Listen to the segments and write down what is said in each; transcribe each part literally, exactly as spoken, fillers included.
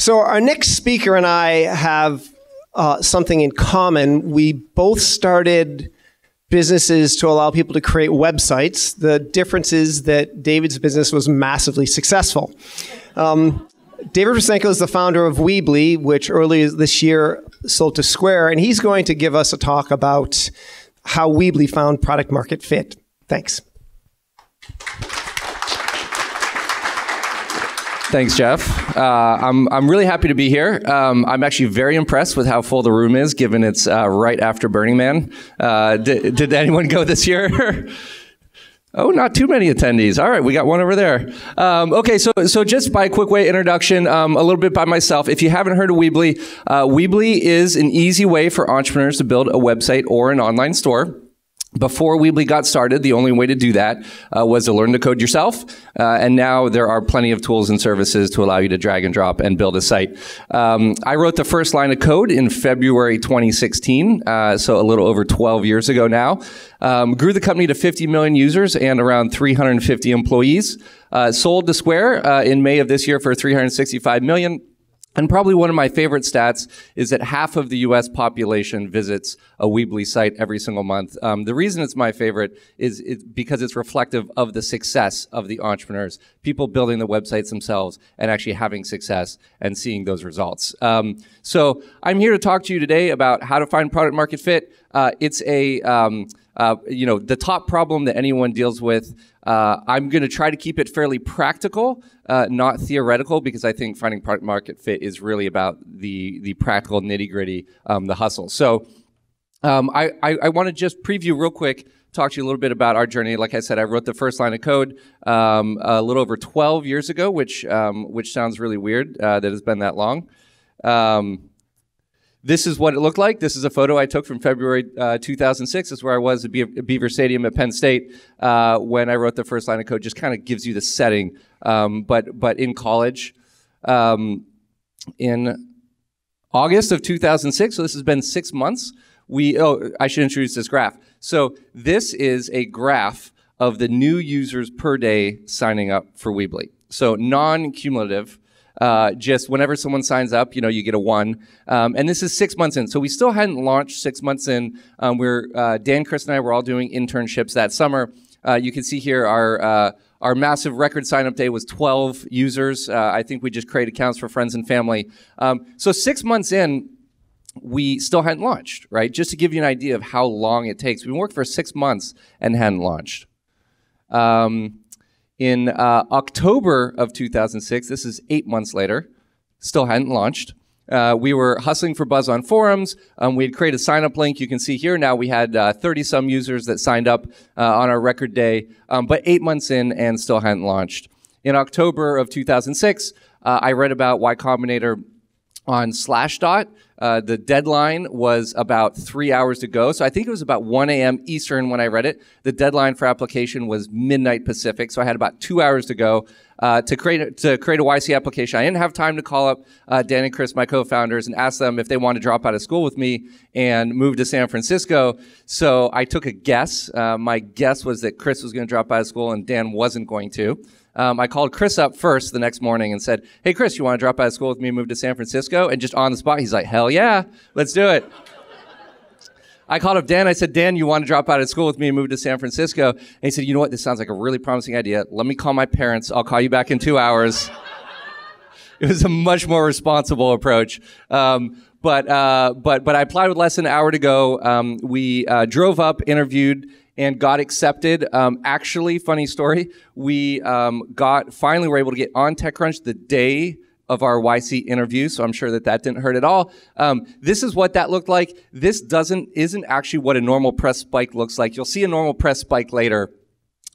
So our next speaker and I have uh, something in common. We both started businesses to allow people to create websites. The difference is that David's business was massively successful. Um, David Rusenko is the founder of Weebly, which earlier this year sold to Square, and he's going to give us a talk about how Weebly found product market fit. Thanks. Thanks, Jeff. Uh, I'm, I'm really happy to be here. Um, I'm actually very impressed with how full the room is, given it's uh, right after Burning Man. Uh, did, did anyone go this year? Oh, not too many attendees. All right, we got one over there. Um, okay, so so just by a quick way introduction, um, a little bit by myself. If you haven't heard of Weebly, uh, Weebly is an easy way for entrepreneurs to build a website or an online store. Before Weebly got started, the only way to do that uh, was to learn to code yourself. Uh, and now there are plenty of tools and services to allow you to drag and drop and build a site. Um, I wrote the first line of code in February twenty sixteen, uh, so a little over twelve years ago now. Um, grew the company to fifty million users and around three hundred fifty employees. Uh, sold to Square uh, in May of this year for three hundred sixty-five million. And probably one of my favorite stats is that half of the U S population visits a Weebly site every single month. Um, the reason it's my favorite is it's because it's reflective of the success of the entrepreneurs, people building the websites themselves and actually having success and seeing those results. Um, so I'm here to talk to you today about how to find product market fit. Uh, it's a, um, uh, you know, the top problem that anyone deals with. Uh, I'm going to try to keep it fairly practical, uh, not theoretical, because I think finding product market fit is really about the, the practical nitty-gritty, um, the hustle. So um, I, I, I want to just preview real quick, talk to you a little bit about our journey. Like I said, I wrote the first line of code um, a little over twelve years ago, which, um, which sounds really weird uh, that it's been that long. Um, This is what it looked like. This is a photo I took from February uh, two thousand six. This is where I was at Beaver Stadium at Penn State uh, when I wrote the first line of code. Just kind of gives you the setting, um, but but in college, um, in August of two thousand six. So this has been six months. We oh, I should introduce this graph. So this is a graph of the new users per day signing up for Weebly. So non-cumulative. Uh, just whenever someone signs up, you know, you get a one. Um, and this is six months in. So we still hadn't launched six months in. Um, we're, uh, Dan, Chris, and I were all doing internships that summer. Uh, you can see here our, uh, our massive record sign-up day was twelve users. Uh, I think we just created accounts for friends and family. Um, so six months in, we still hadn't launched, right? Just to give you an idea of how long it takes. We've been working for six months and hadn't launched. Um, In uh, October of two thousand six, this is eight months later, still hadn't launched. Uh, we were hustling for buzz on forums. Um, we had created a sign-up link. You can see here now we had thirty-some uh, users that signed up uh, on our record day, um, but eight months in and still hadn't launched. In October of two thousand six, uh, I read about Y Combinator on Slashdot. Uh, the deadline was about three hours to go. So I think it was about one A M Eastern when I read it. The deadline for application was midnight Pacific. So I had about two hours to go uh, to create a, to create a Y C application. I didn't have time to call up uh, Dan and Chris, my co-founders, and ask them if they wanted to drop out of school with me and move to San Francisco. So I took a guess. Uh, my guess was that Chris was going to drop out of school and Dan wasn't going to. Um, I called Chris up first the next morning and said, hey, Chris, you want to drop out of school with me and move to San Francisco? And just on the spot, he's like, hell yeah, let's do it. I called up Dan. I said, Dan, you want to drop out of school with me and move to San Francisco? And he said, you know what? This sounds like a really promising idea. Let me call my parents. I'll call you back in two hours. It was a much more responsible approach. Um, but, uh, but, but I applied with less than an hour to go. Um, we uh, drove up, interviewed, and got accepted. Um, actually, funny story, we um, got finally were able to get on TechCrunch the day of our Y C interview, so I'm sure that that didn't hurt at all. Um, this is what that looked like. This doesn't isn't actually what a normal press spike looks like. You'll see a normal press spike later.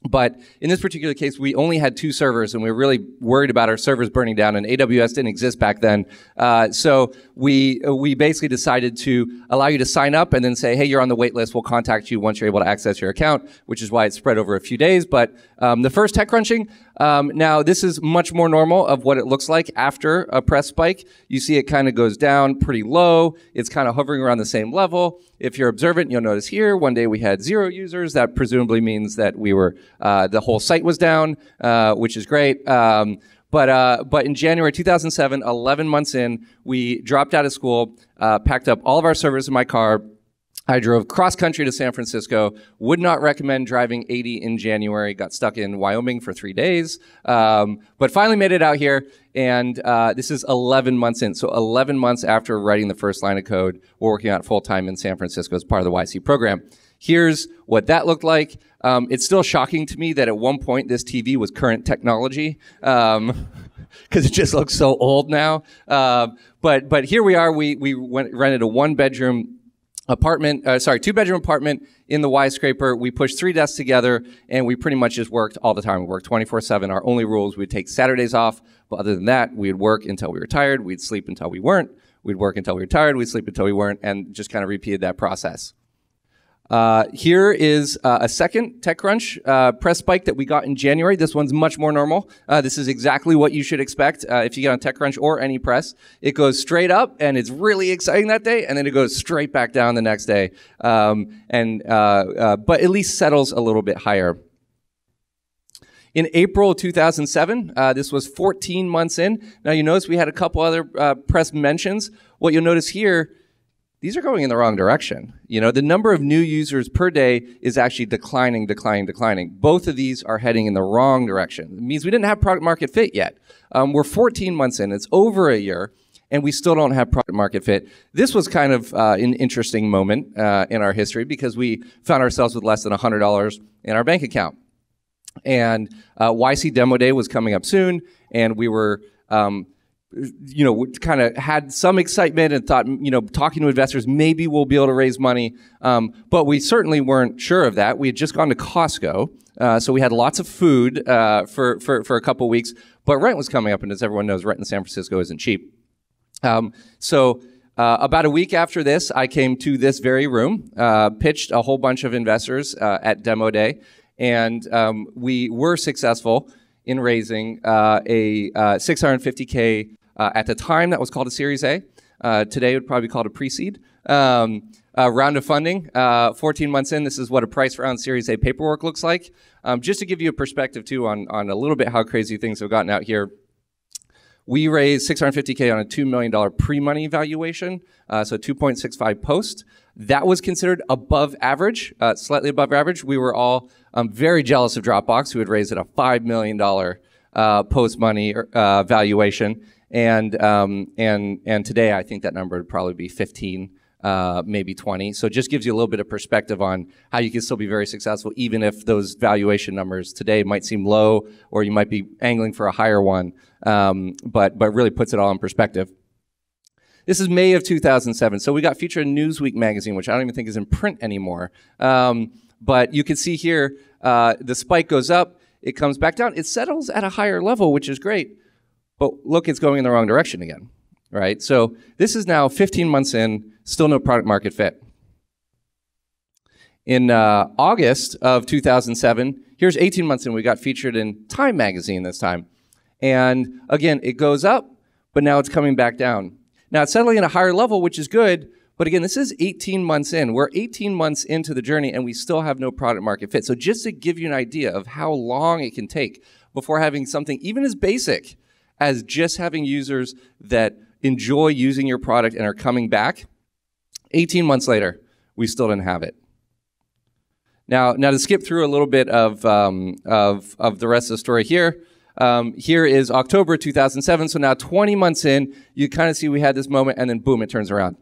But in this particular case, we only had two servers, and we were really worried about our servers burning down, and A W S didn't exist back then. Uh, so we we basically decided to allow you to sign up and then say, hey, you're on the wait list. We'll contact you once you're able to access your account, which is why it spread over a few days. But um, the first TechCrunching, um, now this is much more normal of what it looks like after a press spike. You see it kind of goes down pretty low. It's kind of hovering around the same level. If you're observant, you'll notice here, one day we had zero users. That presumably means that we were... Uh, the whole site was down, uh, which is great. Um, But uh, but in January two thousand seven, eleven months in, we dropped out of school, uh, packed up all of our servers in my car. I drove cross-country to San Francisco, would not recommend driving eighty in January, got stuck in Wyoming for three days, um, but finally made it out here, and uh, this is eleven months in. So eleven months after writing the first line of code, we're working on it full-time in San Francisco as part of the Y C program. Here's what that looked like. Um, it's still shocking to me that at one point this T V was current technology, um, because it just looks so old now. Uh, but but here we are. We, we went, rented a one-bedroom apartment, uh, sorry, two-bedroom apartment in the Y-scraper. We pushed three desks together, and we pretty much just worked all the time. We worked twenty-four seven. Our only rules, we'd take Saturdays off, but other than that, we'd work until we were tired, we'd sleep until we weren't, we'd work until we were tired, we'd sleep until we weren't, and just kind of repeated that process. Uh, here is uh, a second TechCrunch uh, press spike that we got in January. This one's much more normal. Uh, this is exactly what you should expect uh, if you get on TechCrunch or any press. It goes straight up, and it's really exciting that day, and then it goes straight back down the next day, um, and uh, uh, but at least settles a little bit higher. In April two thousand seven, uh, this was fourteen months in. Now, you notice we had a couple other uh, press mentions. What you'll notice here, these are going in the wrong direction. You know, the number of new users per day is actually declining, declining, declining. Both of these are heading in the wrong direction. It means we didn't have product market fit yet. Um, we're fourteen months in, it's over a year, and we still don't have product market fit. This was kind of uh, an interesting moment uh, in our history because we found ourselves with less than one hundred dollars in our bank account. And uh, Y C Demo Day was coming up soon, and we were, um, you know, kind of had some excitement and thought, you know, talking to investors, maybe we'll be able to raise money. Um, but we certainly weren't sure of that. We had just gone to Costco, uh, so we had lots of food uh, for, for, for a couple weeks. But rent was coming up, and as everyone knows, rent in San Francisco isn't cheap. Um, so uh, about a week after this, I came to this very room, uh, pitched a whole bunch of investors uh, at Demo Day, and um, we were successful in raising uh, a uh, six hundred fifty K. Uh, at the time, that was called a Series A. Uh, today, it would probably be called a pre-seed. Um, a round of funding, uh, fourteen months in, this is what a price round Series A paperwork looks like. Um, just to give you a perspective, too, on, on a little bit how crazy things have gotten out here, we raised six hundred fifty K on a two million dollar pre-money valuation, uh, so two point six five post. That was considered above average, uh, slightly above average. We were all um, very jealous of Dropbox, who had raised at a five million dollar uh, post-money uh, valuation. And um, and and today, I think that number would probably be fifteen, uh, maybe twenty. So it just gives you a little bit of perspective on how you can still be very successful, even if those valuation numbers today might seem low, or you might be angling for a higher one. Um, but but really puts it all in perspective. This is May of two thousand seven. So we got featured in Newsweek magazine, which I don't even think is in print anymore. Um, but you can see here, uh, the spike goes up, it comes back down, it settles at a higher level, which is great. But look, it's going in the wrong direction again, right? So this is now fifteen months in, still no product market fit. In uh, August of two thousand seven, here's eighteen months in, we got featured in Time magazine this time. And again, it goes up, but now it's coming back down. Now it's settling at a higher level, which is good, but again, this is eighteen months in. We're eighteen months into the journey and we still have no product market fit. So just to give you an idea of how long it can take before having something even as basic as just having users that enjoy using your product and are coming back, eighteen months later, we still didn't have it. Now, now to skip through a little bit of, um, of, of the rest of the story here, um, here is October two thousand seven, so now twenty months in, you kind of see we had this moment and then boom, it turns around.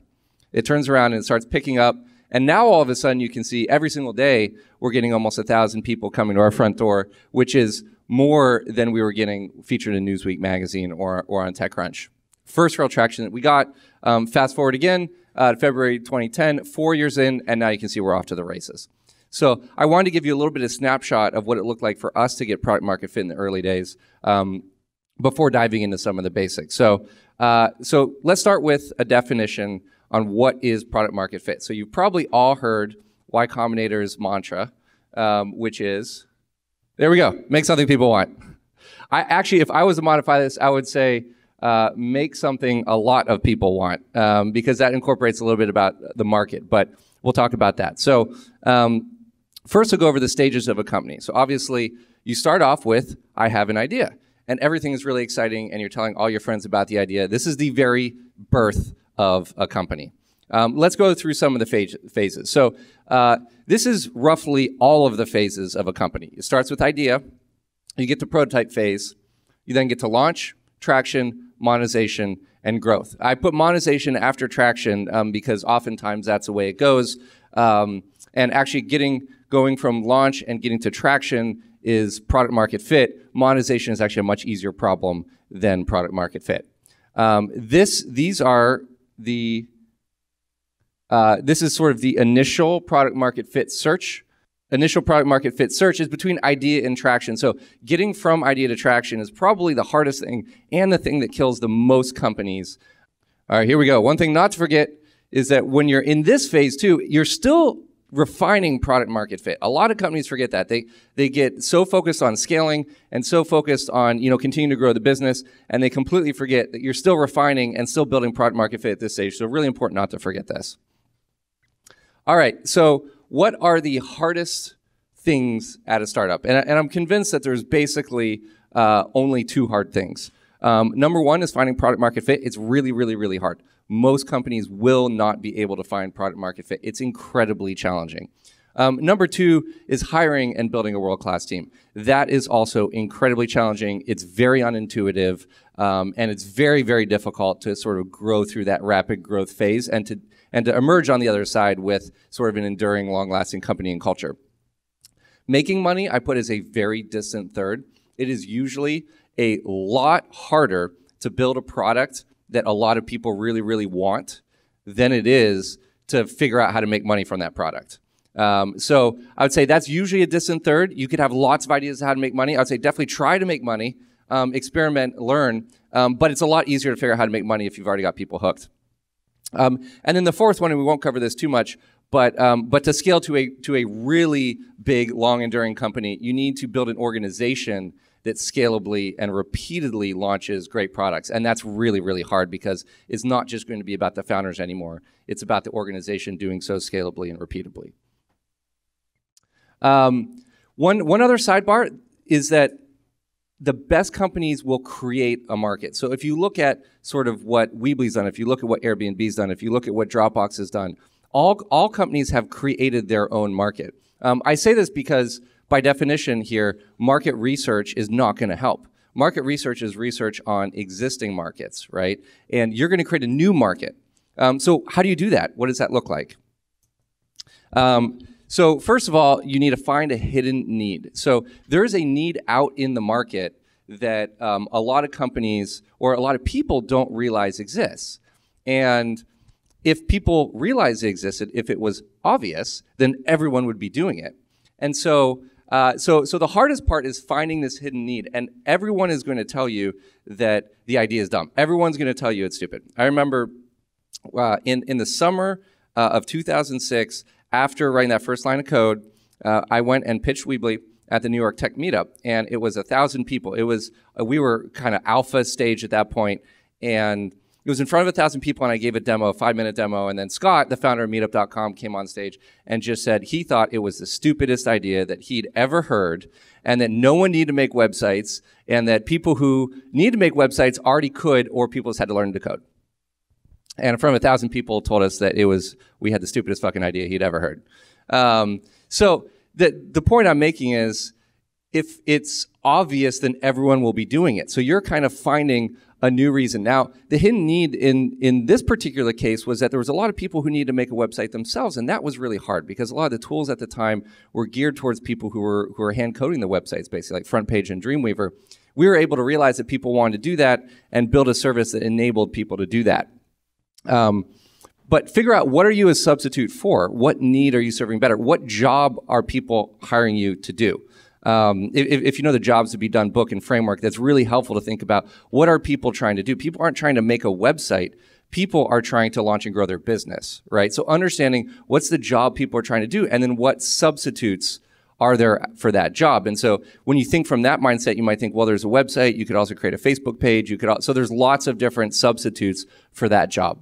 It turns around and it starts picking up, and now all of a sudden you can see every single day we're getting almost one thousand people coming to our front door, which is more than we were getting featured in Newsweek magazine or, or on TechCrunch. First real traction that we got. Um, fast forward again, uh, February twenty ten, four years in, and now you can see we're off to the races. So I wanted to give you a little bit of snapshot of what it looked like for us to get product market fit in the early days um, before diving into some of the basics. So, uh, so let's start with a definition on what is product market fit. So you've probably all heard Y Combinator's mantra, um, which is, there we go, make something people want. I actually, if I was to modify this, I would say uh, make something a lot of people want, um, because that incorporates a little bit about the market, but we'll talk about that. So um, first we'll go over the stages of a company. So obviously you start off with, I have an idea. and everything is really exciting, and you're telling all your friends about the idea. This is the very birth of a company. Um, let's go through some of the phase, phases. So uh, this is roughly all of the phases of a company. It starts with idea. You get to prototype phase. You then get to launch, traction, monetization, and growth. I put monetization after traction um, because oftentimes that's the way it goes. Um, and actually getting going from launch and getting to traction is product market fit. Monetization is actually a much easier problem than product market fit. Um, this, these are the, uh, this is sort of the initial product market fit search. Initial product market fit search is between idea and traction. So getting from idea to traction is probably the hardest thing and the thing that kills the most companies. All right, here we go. One thing not to forget is that when you're in this phase too, you're still refining product market fit. A lot of companies forget that. They they get so focused on scaling and so focused on, you know, continuing to grow the business, and they completely forget that you're still refining and still building product market fit at this stage. So really important not to forget this. All right, so what are the hardest things at a startup? And, and I'm convinced that there's basically uh, only two hard things. Um, number one is finding product market fit. It's really, really, really hard. Most companies will not be able to find product market fit. It's incredibly challenging. Um, number two is hiring and building a world-class team. That is also incredibly challenging. It's very unintuitive, um, and it's very, very difficult to sort of grow through that rapid growth phase and to and to emerge on the other side with sort of an enduring, long-lasting company and culture. Making money, I put as a very distant third. It is usually a lot harder to build a product that a lot of people really, really want than it is to figure out how to make money from that product. Um, so I would say that's usually a distant third. You could have lots of ideas on how to make money. I would say definitely try to make money, um, experiment, learn, um, but it's a lot easier to figure out how to make money if you've already got people hooked. Um, and then the fourth one, and we won't cover this too much, but um, but to scale to a to a really big, long enduring company, you need to build an organization that scalably and repeatedly launches great products, and that's really, really hard because it's not just going to be about the founders anymore. It's about the organization doing so scalably and repeatably. Um, one one other sidebar is that the best companies will create a market. So if you look at sort of what Weebly's done, if you look at what Airbnb's done, if you look at what Dropbox has done, all, all companies have created their own market. Um, I say this because by definition here, market research is not gonna help. Market research is research on existing markets, right? And you're gonna create a new market. Um, so how do you do that? What does that look like? Um, So first of all, you need to find a hidden need. So there is a need out in the market that um, a lot of companies or a lot of people don't realize exists. And if people realized it existed, if it was obvious, then everyone would be doing it. And so, uh, so, so the hardest part is finding this hidden need. And everyone is going to tell you that the idea is dumb. Everyone's going to tell you it's stupid. I remember uh, in, in the summer uh, of two thousand six, after writing that first line of code, uh, I went and pitched Weebly at the New York Tech Meetup, and it was a thousand people. It was uh, we were kind of alpha stage at that point, and it was in front of a thousand people. And I gave a demo, a five-minute demo, and then Scott, the founder of Meetup dot com, came on stage and just said he thought it was the stupidest idea that he'd ever heard, and that no one needed to make websites, and that people who needed to make websites already could, or people just had to learn to code. And in front of a thousand people told us that it was, we had the stupidest fucking idea he'd ever heard. Um, so the, the point I'm making is, if it's obvious, then everyone will be doing it. So you're kind of finding a new reason. Now, the hidden need in, in this particular case was that there was a lot of people who needed to make a website themselves, and that was really hard because a lot of the tools at the time were geared towards people who were, who were hand coding the websites, basically, like FrontPage and Dreamweaver. We were able to realize that people wanted to do that and build a service that enabled people to do that. Um, but figure out, what are you a substitute for? What need are you serving better? What job are people hiring you to do? Um, if, if you know the jobs to be done book and framework, that's really helpful to think about. What are people trying to do? People aren't trying to make a website. People are trying to launch and grow their business, right? So understanding what's the job people are trying to do, and then what substitutes are there for that job? And so when you think from that mindset, you might think, well, there's a website. You could also create a Facebook page. You could also, so there's lots of different substitutes for that job.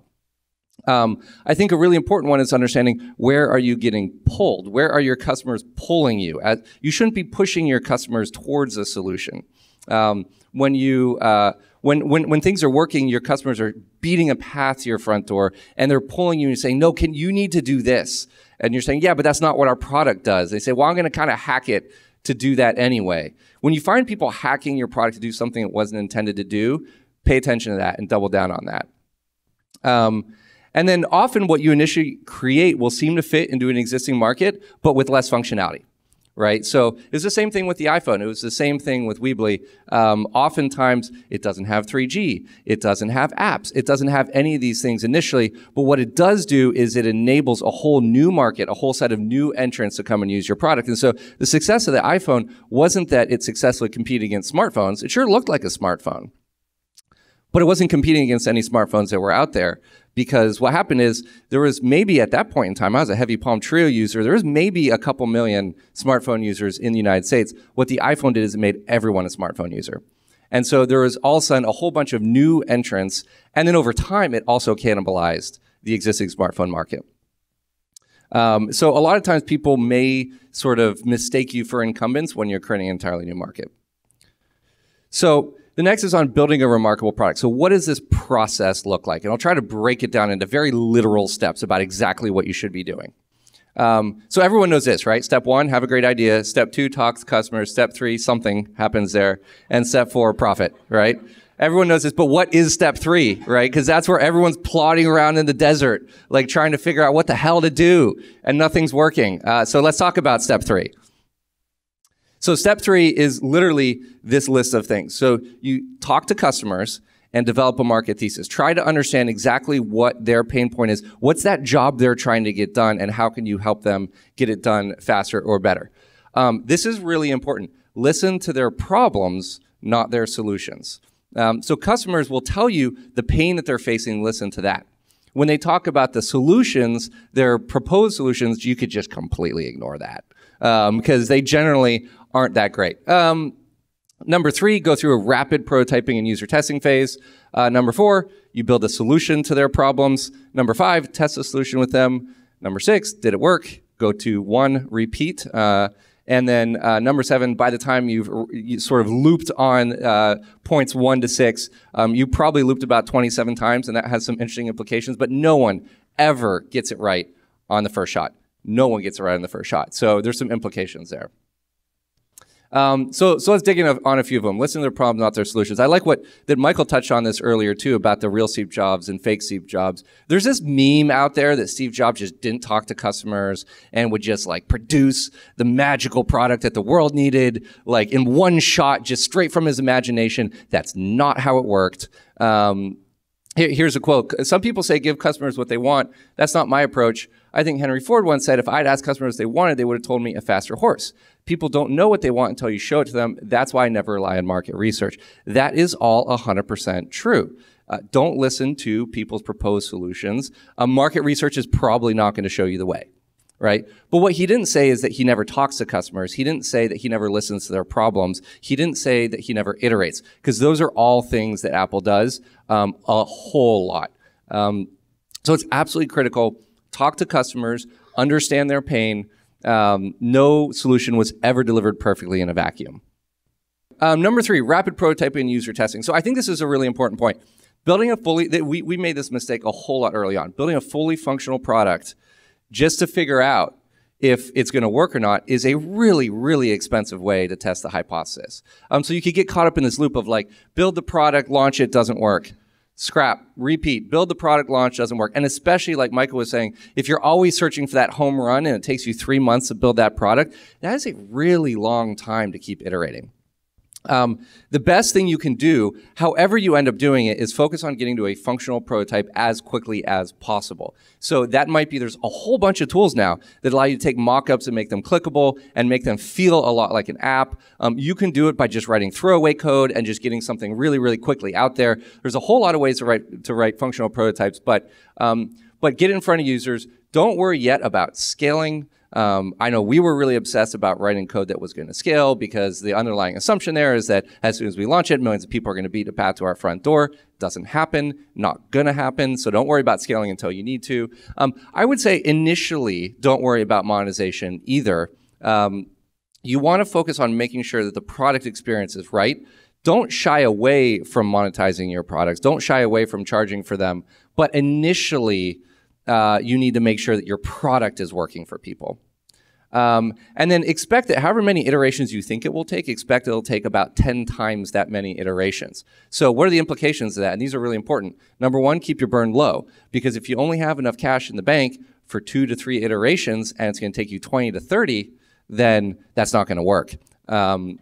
Um, I think a really important one is understanding, where are you getting pulled? Where are your customers pulling you? You shouldn't be pushing your customers towards a solution. Um, when you uh, when when when things are working, your customers are beating a path to your front door, and they're pulling you and saying, "No, can you need to do this?" And you're saying, "Yeah, but that's not what our product does." They say, "Well, I'm going to kind of hack it to do that anyway." When you find people hacking your product to do something it wasn't intended to do, pay attention to that and double down on that. Um, and then often what you initially create will seem to fit into an existing market, but with less functionality, right? So it's the same thing with the iPhone. It was the same thing with Weebly. Um, oftentimes it doesn't have three G. It doesn't have apps. It doesn't have any of these things initially. But what it does do is it enables a whole new market, a whole set of new entrants to come and use your product. And so the success of the iPhone wasn't that it successfully competed against smartphones. It sure looked like a smartphone. But it wasn't competing against any smartphones that were out there, because what happened is there was maybe at that point in time, I was a heavy Palm Trio user, there was maybe a couple million smartphone users in the United States. What the iPhone did is it made everyone a smartphone user. And so there was all of a sudden a whole bunch of new entrants, and then over time it also cannibalized the existing smartphone market. Um, so a lot of times people may sort of mistake you for incumbents when you're creating an entirely new market. So the next is on building a remarkable product. So what does this process look like? And I'll try to break it down into very literal steps about exactly what you should be doing. Um, so everyone knows this, right? Step one, have a great idea. Step two, talk to customers. Step three, something happens there. And step four, profit, right? Everyone knows this, but what is step three, right? Because that's where everyone's plodding around in the desert, like trying to figure out what the hell to do, and nothing's working. Uh, so let's talk about step three. So step three is literally this list of things. So you talk to customers and develop a market thesis. Try to understand exactly what their pain point is. What's that job they're trying to get done, and how can you help them get it done faster or better? Um, this is really important. Listen to their problems, not their solutions. Um, so customers will tell you the pain that they're facing. Listen to that. When they talk about the solutions, their proposed solutions, you could just completely ignore that, because um, they generally aren't that great. Um, number three, go through a rapid prototyping and user testing phase. Uh, number four, you build a solution to their problems. Number five, test the solution with them. Number six, did it work? Go to one, repeat. Uh, and then uh, number seven, by the time you've you sort of looped on uh, points one to six, um, you probably looped about twenty-seven times, and that has some interesting implications, but no one ever gets it right on the first shot. No one gets it right on the first shot. So there's some implications there. Um, so, so let's dig in on a few of them. Listen to their problems, not their solutions. I like what that Michael touched on this earlier too about the real Steve Jobs and fake Steve Jobs. There's this meme out there that Steve Jobs just didn't talk to customers and would just like produce the magical product that the world needed, like in one shot, just straight from his imagination. That's not how it worked. Um, here, here's a quote. Some people say give customers what they want. That's not my approach. I think Henry Ford once said, if I'd asked customers what they wanted, they would have told me a faster horse. People don't know what they want until you show it to them. That's why I never rely on market research. That is all one hundred percent true. Uh, don't listen to people's proposed solutions. Uh, market research is probably not going to show you the way, right? But what he didn't say is that he never talks to customers. He didn't say that he never listens to their problems. He didn't say that he never iterates, because those are all things that Apple does um, a whole lot. Um, so it's absolutely critical. Talk to customers, understand their pain. Um, no solution was ever delivered perfectly in a vacuum. Um, number three, rapid prototyping and user testing. So I think this is a really important point. Building a fully, we, we made this mistake a whole lot early on. Building a fully functional product just to figure out if it's going to work or not is a really, really expensive way to test the hypothesis. Um, so you could get caught up in this loop of like, build the product, launch it, doesn't work. Scrap, repeat, build the product, launch, doesn't work. And especially like Michael was saying, if you're always searching for that home run and it takes you three months to build that product, that is a really long time to keep iterating. Um, the best thing you can do, however you end up doing it, is focus on getting to a functional prototype as quickly as possible. So that might be, there's a whole bunch of tools now that allow you to take mock-ups and make them clickable and make them feel a lot like an app. Um, you can do it by just writing throwaway code and just getting something really, really quickly out there. There's a whole lot of ways to write, to write functional prototypes, but, um, but get in front of users. Don't worry yet about scaling. Um, I know we were really obsessed about writing code that was going to scale, because the underlying assumption there is that as soon as we launch it, millions of people are going to beat a path to our front door. Doesn't happen, not going to happen. So don't worry about scaling until you need to. Um, I would say initially, don't worry about monetization either. Um, you want to focus on making sure that the product experience is right. Don't shy away from monetizing your products. Don't shy away from charging for them. But initially, uh, you need to make sure that your product is working for people. Um, and then expect that however many iterations you think it will take, expect it'll take about ten times that many iterations. So what are the implications of that? And these are really important. Number one, keep your burn low. Because if you only have enough cash in the bank for two to three iterations, and it's going to take you twenty to thirty, then that's not going to work. Um,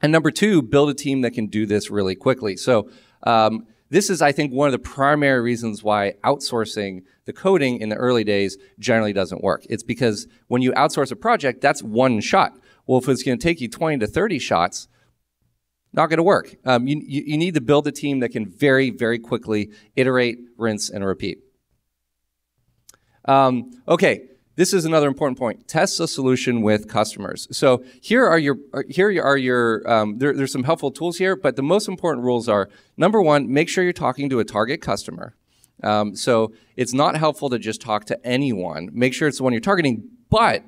and number two, build a team that can do this really quickly. So um, this is, I think, one of the primary reasons why outsourcing the coding in the early days generally doesn't work. It's because when you outsource a project, that's one shot. Well, if it's going to take you twenty to thirty shots, not going to work. Um, you, you need to build a team that can very, very quickly iterate, rinse, and repeat. Um, okay, this is another important point. Test a solution with customers. So here are your, here are your um, there, there's some helpful tools here, but the most important rules are, number one, make sure you're talking to a target customer. Um, so it's not helpful to just talk to anyone. Make sure it's the one you're targeting, but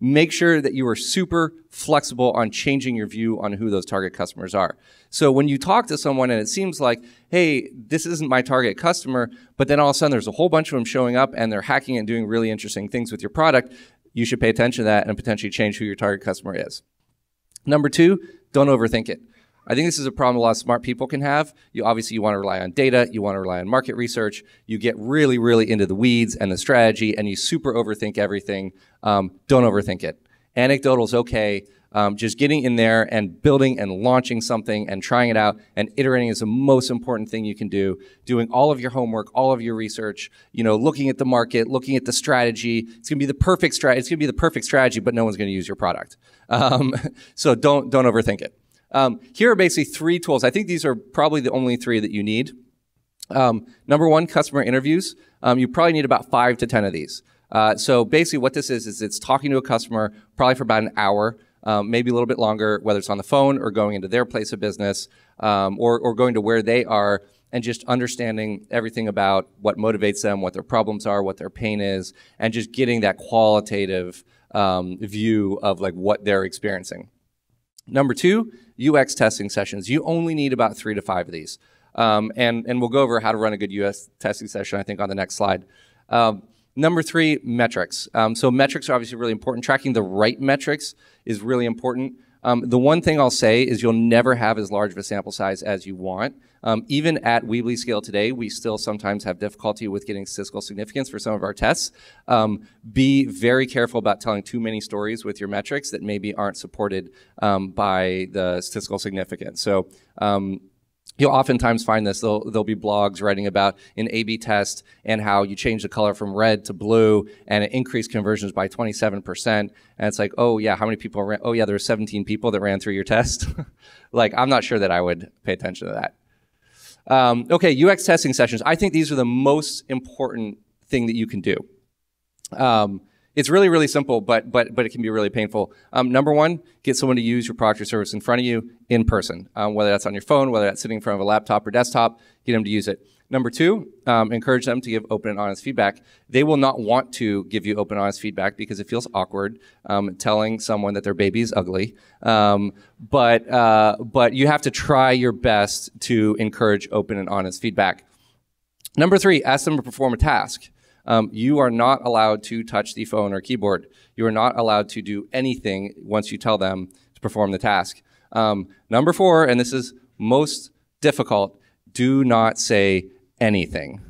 make sure that you are super flexible on changing your view on who those target customers are. So when you talk to someone and it seems like, hey, this isn't my target customer, but then all of a sudden there's a whole bunch of them showing up and they're hacking and doing really interesting things with your product, you should pay attention to that and potentially change who your target customer is. Number two, don't overthink it. I think this is a problem a lot of smart people can have. You obviously you want to rely on data, you want to rely on market research, you get really, really into the weeds and the strategy, and you super overthink everything. Um, don't overthink it. Anecdotal is okay. Um, just getting in there and building and launching something and trying it out and iterating is the most important thing you can do. Doing all of your homework, all of your research, you know, looking at the market, looking at the strategy. It's gonna be the perfect strategy. It's gonna be the perfect strategy, but no one's gonna use your product. Um, so don't don't overthink it. Um, here are basically three tools. I think these are probably the only three that you need. Um, number one, customer interviews. Um, you probably need about five to ten of these. Uh, so basically what this is, is it's talking to a customer probably for about an hour, um, maybe a little bit longer, whether it's on the phone or going into their place of business, um, or, or going to where they are and just understanding everything about what motivates them, what their problems are, what their pain is, and just getting that qualitative um, view of like what they're experiencing. Number two, U X testing sessions. You only need about three to five of these. Um, and, and we'll go over how to run a good U X testing session, I think, on the next slide. Um, number three, metrics. Um, so metrics are obviously really important. Tracking the right metrics is really important. Um, the one thing I'll say is you'll never have as large of a sample size as you want. Um, even at Weebly scale today, we still sometimes have difficulty with getting statistical significance for some of our tests. Um, be very careful about telling too many stories with your metrics that maybe aren't supported um, by the statistical significance. So um, you'll oftentimes find this. There'll, there'll be blogs writing about an A B test and how you change the color from red to blue and it increased conversions by twenty-seven percent. And it's like, oh yeah, how many people ran? Oh yeah, there were seventeen people that ran through your test. Like, I'm not sure that I would pay attention to that. Um, okay, U X testing sessions. I think these are the most important thing that you can do. Um, it's really, really simple, but, but, but it can be really painful. Um, number one, get someone to use your product or service in front of you in person, um, whether that's on your phone, whether that's sitting in front of a laptop or desktop, get them to use it. Number two, um, encourage them to give open and honest feedback. They will not want to give you open and honest feedback because it feels awkward um, telling someone that their baby is ugly. Um, but, uh, but you have to try your best to encourage open and honest feedback. Number three, ask them to perform a task. Um, you are not allowed to touch the phone or keyboard. You are not allowed to do anything once you tell them to perform the task. Um, number four, and this is most difficult, do not say anything.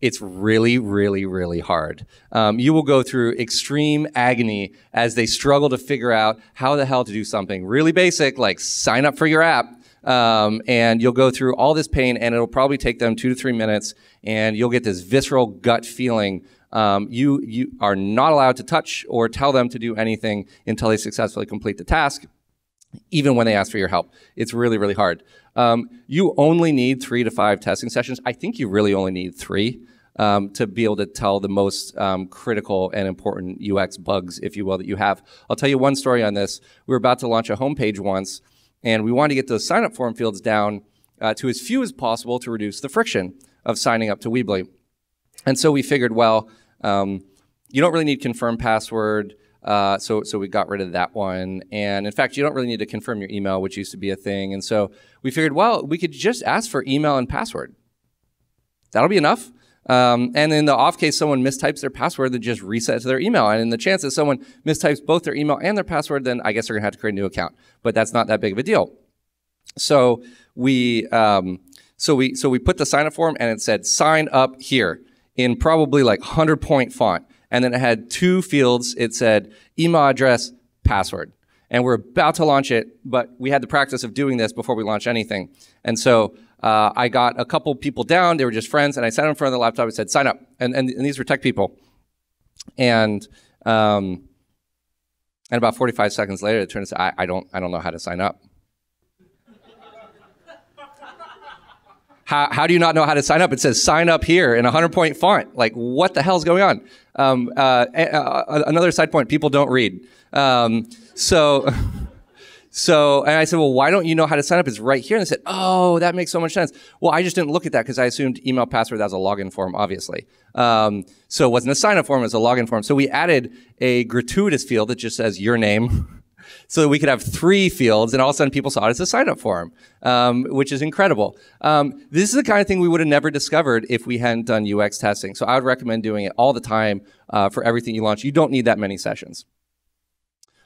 It's really, really, really hard. Um, you will go through extreme agony as they struggle to figure out how the hell to do something really basic, like sign up for your app. Um, and you'll go through all this pain and it'll probably take them two to three minutes and you'll get this visceral gut feeling. Um, you, you are not allowed to touch or tell them to do anything until they successfully complete the task, even when they ask for your help. It's really, really hard. Um, you only need three to five testing sessions. I think you really only need three um, to be able to tell the most um, critical and important U X bugs, if you will, that you have. I'll tell you one story on this. We were about to launch a homepage once, and we wanted to get those sign-up form fields down uh, to as few as possible to reduce the friction of signing up to Weebly. And so we figured, well, um, you don't really need confirm password. Uh, so, so we got rid of that one. And in fact, you don't really need to confirm your email, which used to be a thing. And so we figured, well, we could just ask for email and password. That'll be enough. Um, and in the off case someone mistypes their password, then just reset to their email. And in the chance that someone mistypes both their email and their password, then I guess they're gonna have to create a new account. But that's not that big of a deal. So we, um, so we, so we put the sign up form, and it said sign up here in probably like one hundred point font. And then it had two fields. It said email address, password. And we're about to launch it, but we had the practice of doing this before we launched anything. And so uh, I got a couple people down. They were just friends. And I sat in front of the laptop and said, sign up. And, and, and these were tech people. And um, and about forty-five seconds later, it turned out, I, I, don't, I don't know how to sign up. How, how do you not know how to sign up? It says sign up here in a one hundred point font. Like, what the hell's going on? Um, uh, uh, another side point, people don't read. Um, so, so, and I said, well, why don't you know how to sign up? It's right here. And they said, oh, that makes so much sense. Well, I just didn't look at that because I assumed email, password, that was a login form, obviously. Um, so it wasn't a sign up form, it was a login form. So we added a gratuitous field that just says your name. So that we could have three fields, and all of a sudden people saw it as a sign-up form, um, which is incredible. Um, this is the kind of thing we would have never discovered if we hadn't done U X testing. So I would recommend doing it all the time uh, for everything you launch. You don't need that many sessions.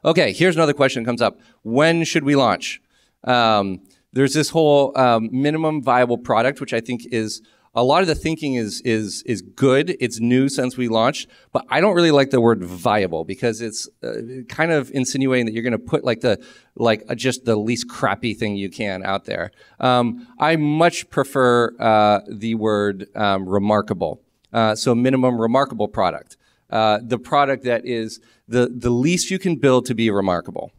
Okay, here's another question that comes up. When should we launch? Um, there's this whole um, minimum viable product, which I think is a lot of the thinking is is is good. It's new since we launched, but I don't really like the word viable because it's uh, kind of insinuating that you're going to put like the like uh, just the least crappy thing you can out there. Um, I much prefer uh, the word um, remarkable. Uh, so minimum remarkable product, uh, the product that is the the least you can build to be remarkable.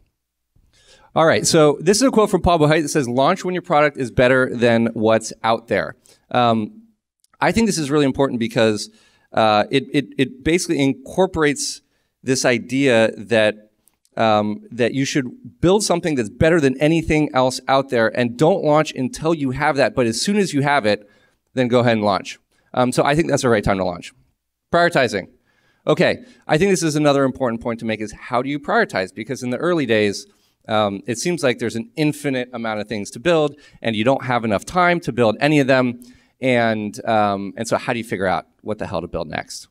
All right. So this is a quote from Paul Bohite that says, "Launch when your product is better than what's out there." Um, I think this is really important because uh, it, it, it basically incorporates this idea that, um, that you should build something that's better than anything else out there, and don't launch until you have that. But as soon as you have it, then go ahead and launch. Um, so I think that's the right time to launch. Prioritizing. Okay, I think this is another important point to make is how do you prioritize? Because in the early days, um, it seems like there's an infinite amount of things to build, and you don't have enough time to build any of them. And um, and so how do you figure out what the hell to build next?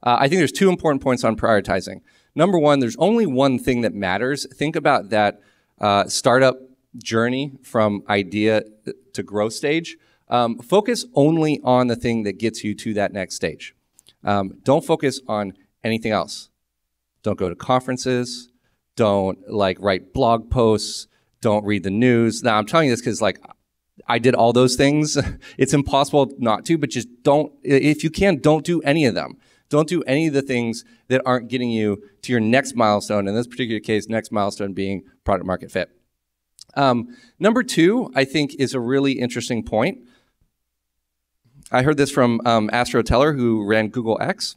Uh, I think there's two important points on prioritizing. Number one, there's only one thing that matters. Think about that uh, startup journey from idea to growth stage. Um, focus only on the thing that gets you to that next stage. Um, don't focus on anything else. Don't go to conferences. Don't like write blog posts. Don't read the news. Now I'm telling you this because like, I did all those things. It's impossible not to, but just don't, if you can, don't do any of them. Don't do any of the things that aren't getting you to your next milestone. In this particular case, next milestone being product market fit. Um, number two, I think is a really interesting point. I heard this from um, Astro Teller, who ran Google X.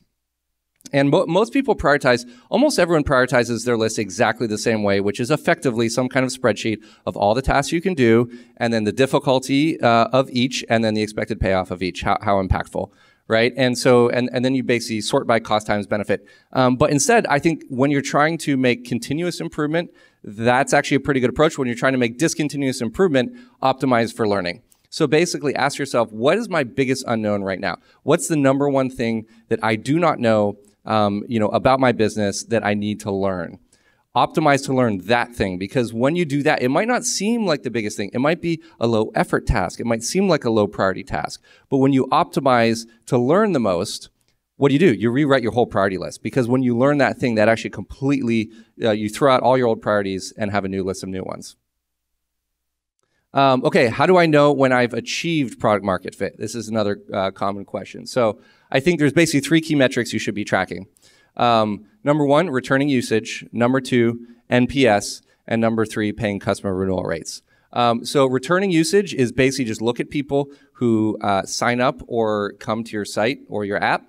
And mo most people prioritize, almost everyone prioritizes their list exactly the same way, which is effectively some kind of spreadsheet of all the tasks you can do, and then the difficulty uh, of each, and then the expected payoff of each, how, how impactful, right? And so, and, and then you basically sort by cost times benefit. Um, but instead, I think when you're trying to make continuous improvement, that's actually a pretty good approach. When you're trying to make discontinuous improvement, optimize for learning. So basically ask yourself, what is my biggest unknown right now? What's the number one thing that I do not know Um, you know, about my business that I need to learn? Optimize to learn that thing, because when you do that, it might not seem like the biggest thing. It might be a low effort task. It might seem like a low priority task. But when you optimize to learn the most, what do you do? You rewrite your whole priority list, because when you learn that thing, that actually completely, uh, you throw out all your old priorities and have a new list of new ones. Um, okay, how do I know when I've achieved product market fit? This is another uh, common question. So I think there's basically three key metrics you should be tracking. Um, number one, returning usage. Number two, N P S. And number three, paying customer renewal rates. Um, so returning usage is basically just look at people who uh, sign up or come to your site or your app,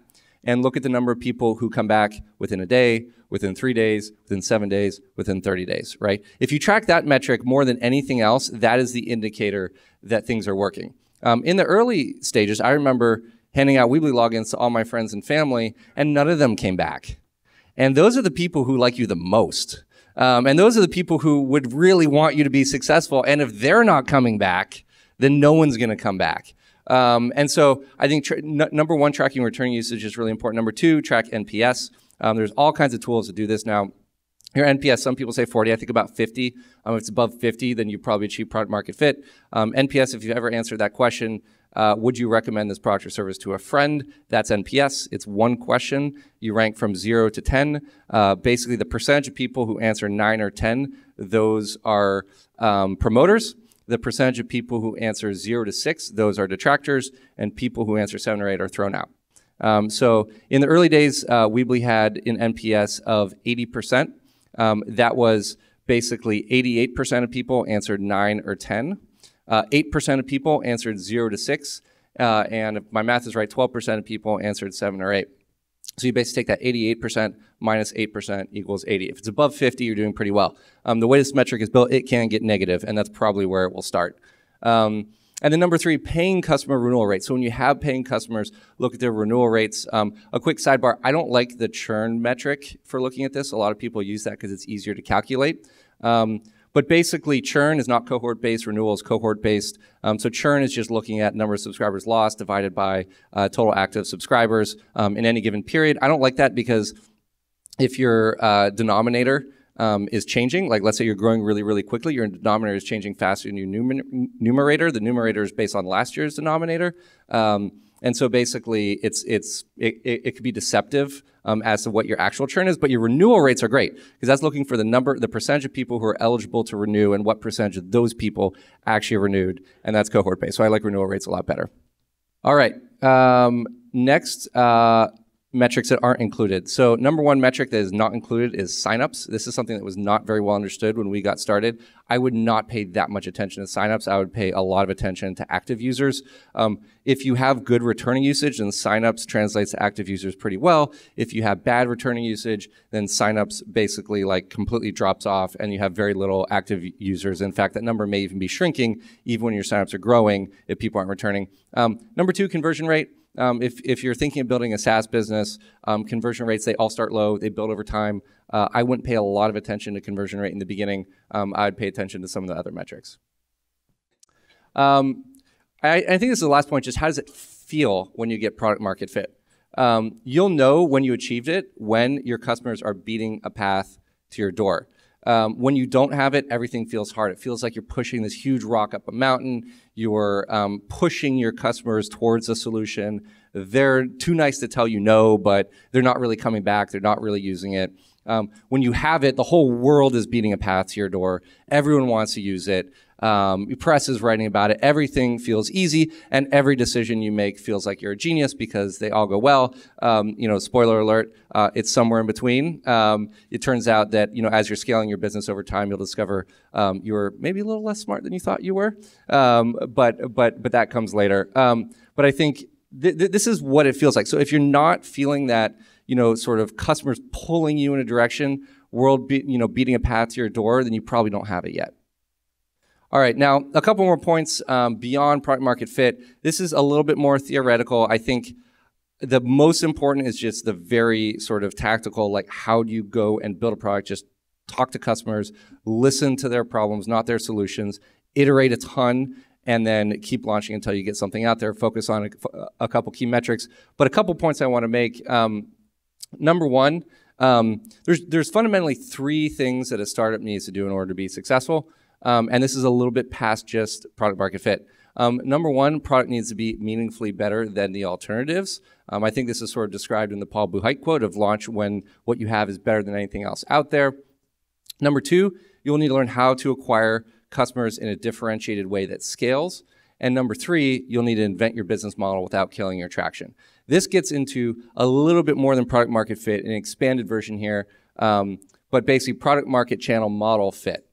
and look at the number of people who come back within a day, within three days, within seven days, within thirty days, right? If you track that metric more than anything else, that is the indicator that things are working. Um, in the early stages, I remember handing out Weebly logins to all my friends and family, and none of them came back. And those are the people who like you the most. Um, and those are the people who would really want you to be successful. And if they're not coming back, then no one's going to come back. Um, and so I think tra- n- number one, tracking return usage is really important. Number two, track N P S. Um, there's all kinds of tools to do this now. Your N P S, some people say forty, I think about fifty. Um, if it's above fifty, then you probably achieve product market fit. Um, N P S, if you've ever answered that question, uh, would you recommend this product or service to a friend? That's N P S. It's one question. You rank from zero to ten. Uh, basically, the percentage of people who answer nine or ten, those are um, promoters. The percentage of people who answer zero to six, those are detractors, and people who answer seven or eight are thrown out. Um, so in the early days, uh, Weebly had an N P S of eighty percent. Um, that was basically eighty-eight percent of people answered nine or ten. Uh, eight percent of people answered zero to six. Uh, and if my math is right, twelve percent of people answered seven or eight. So you basically take that eighty-eight percent minus eight percent equals eighty. If it's above fifty, you're doing pretty well. Um, the way this metric is built, it can get negative, and that's probably where it will start. Um, and then number three, paying customer renewal rates. So when you have paying customers, look at their renewal rates. Um, a quick sidebar, I don't like the churn metric for looking at this. A lot of people use that because it's easier to calculate. Um, But basically, churn is not cohort-based, renewal is cohort-based. Um, so churn is just looking at number of subscribers lost divided by uh, total active subscribers um, in any given period. I don't like that because if your uh, denominator um, is changing, like let's say you're growing really, really quickly, your denominator is changing faster than your numer- numerator. The numerator is based on last year's denominator. Um, And so basically, it's it's it, it, it could be deceptive um, as to what your actual churn is, but your renewal rates are great because that's looking for the number, the percentage of people who are eligible to renew and what percentage of those people actually renewed, and that's cohort-based. So I like renewal rates a lot better. All right, um, next uh, metrics that aren't included. So number one metric that is not included is signups. This is something that was not very well understood when we got started. I would not pay that much attention to signups. I would pay a lot of attention to active users. Um, If you have good returning usage, then signups translates to active users pretty well. If you have bad returning usage, then signups basically like completely drops off and you have very little active users. In fact, that number may even be shrinking even when your signups are growing if people aren't returning. Um, number two, conversion rate. Um, if, if you're thinking of building a SaaS business, um, conversion rates, they all start low, they build over time. Uh, I wouldn't pay a lot of attention to conversion rate in the beginning. Um, I'd pay attention to some of the other metrics. Um, I, I think this is the last point, just how does it feel when you get product market fit? Um, you'll know when you achieved it when your customers are beating a path to your door. Um, when you don't have it, everything feels hard. It feels like you're pushing this huge rock up a mountain. You're um, pushing your customers towards a solution. They're too nice to tell you no, but they're not really coming back. They're not really using it. Um, when you have it, the whole world is beating a path to your door. Everyone wants to use it. Um, press is writing about it. Everything feels easy, and every decision you make feels like you're a genius because they all go well. Um, you know, spoiler alert, uh, it's somewhere in between. Um, it turns out that, you know, as you're scaling your business over time, you'll discover um, you're maybe a little less smart than you thought you were, um, but but but that comes later. Um, but I think th- th- this is what it feels like. So if you're not feeling that, you know, sort of customers pulling you in a direction, world, be- you know, beating a path to your door, then you probably don't have it yet. All right, now a couple more points um, beyond product market fit. This is a little bit more theoretical. I think the most important is just the very sort of tactical, like how do you go and build a product? Just talk to customers, listen to their problems, not their solutions, iterate a ton, and then keep launching until you get something out there. Focus on a, a couple key metrics. But a couple points I want to make. Um, number one, um, there's, there's fundamentally three things that a startup needs to do in order to be successful. Um, and this is a little bit past just product market fit. Um, number one, product needs to be meaningfully better than the alternatives. Um, I think this is sort of described in the Paul Buchheit quote of launch when what you have is better than anything else out there. Number two, you'll need to learn how to acquire customers in a differentiated way that scales. And number three, you'll need to invent your business model without killing your traction. This gets into a little bit more than product market fit, an expanded version here, um, but basically product market channel model fit.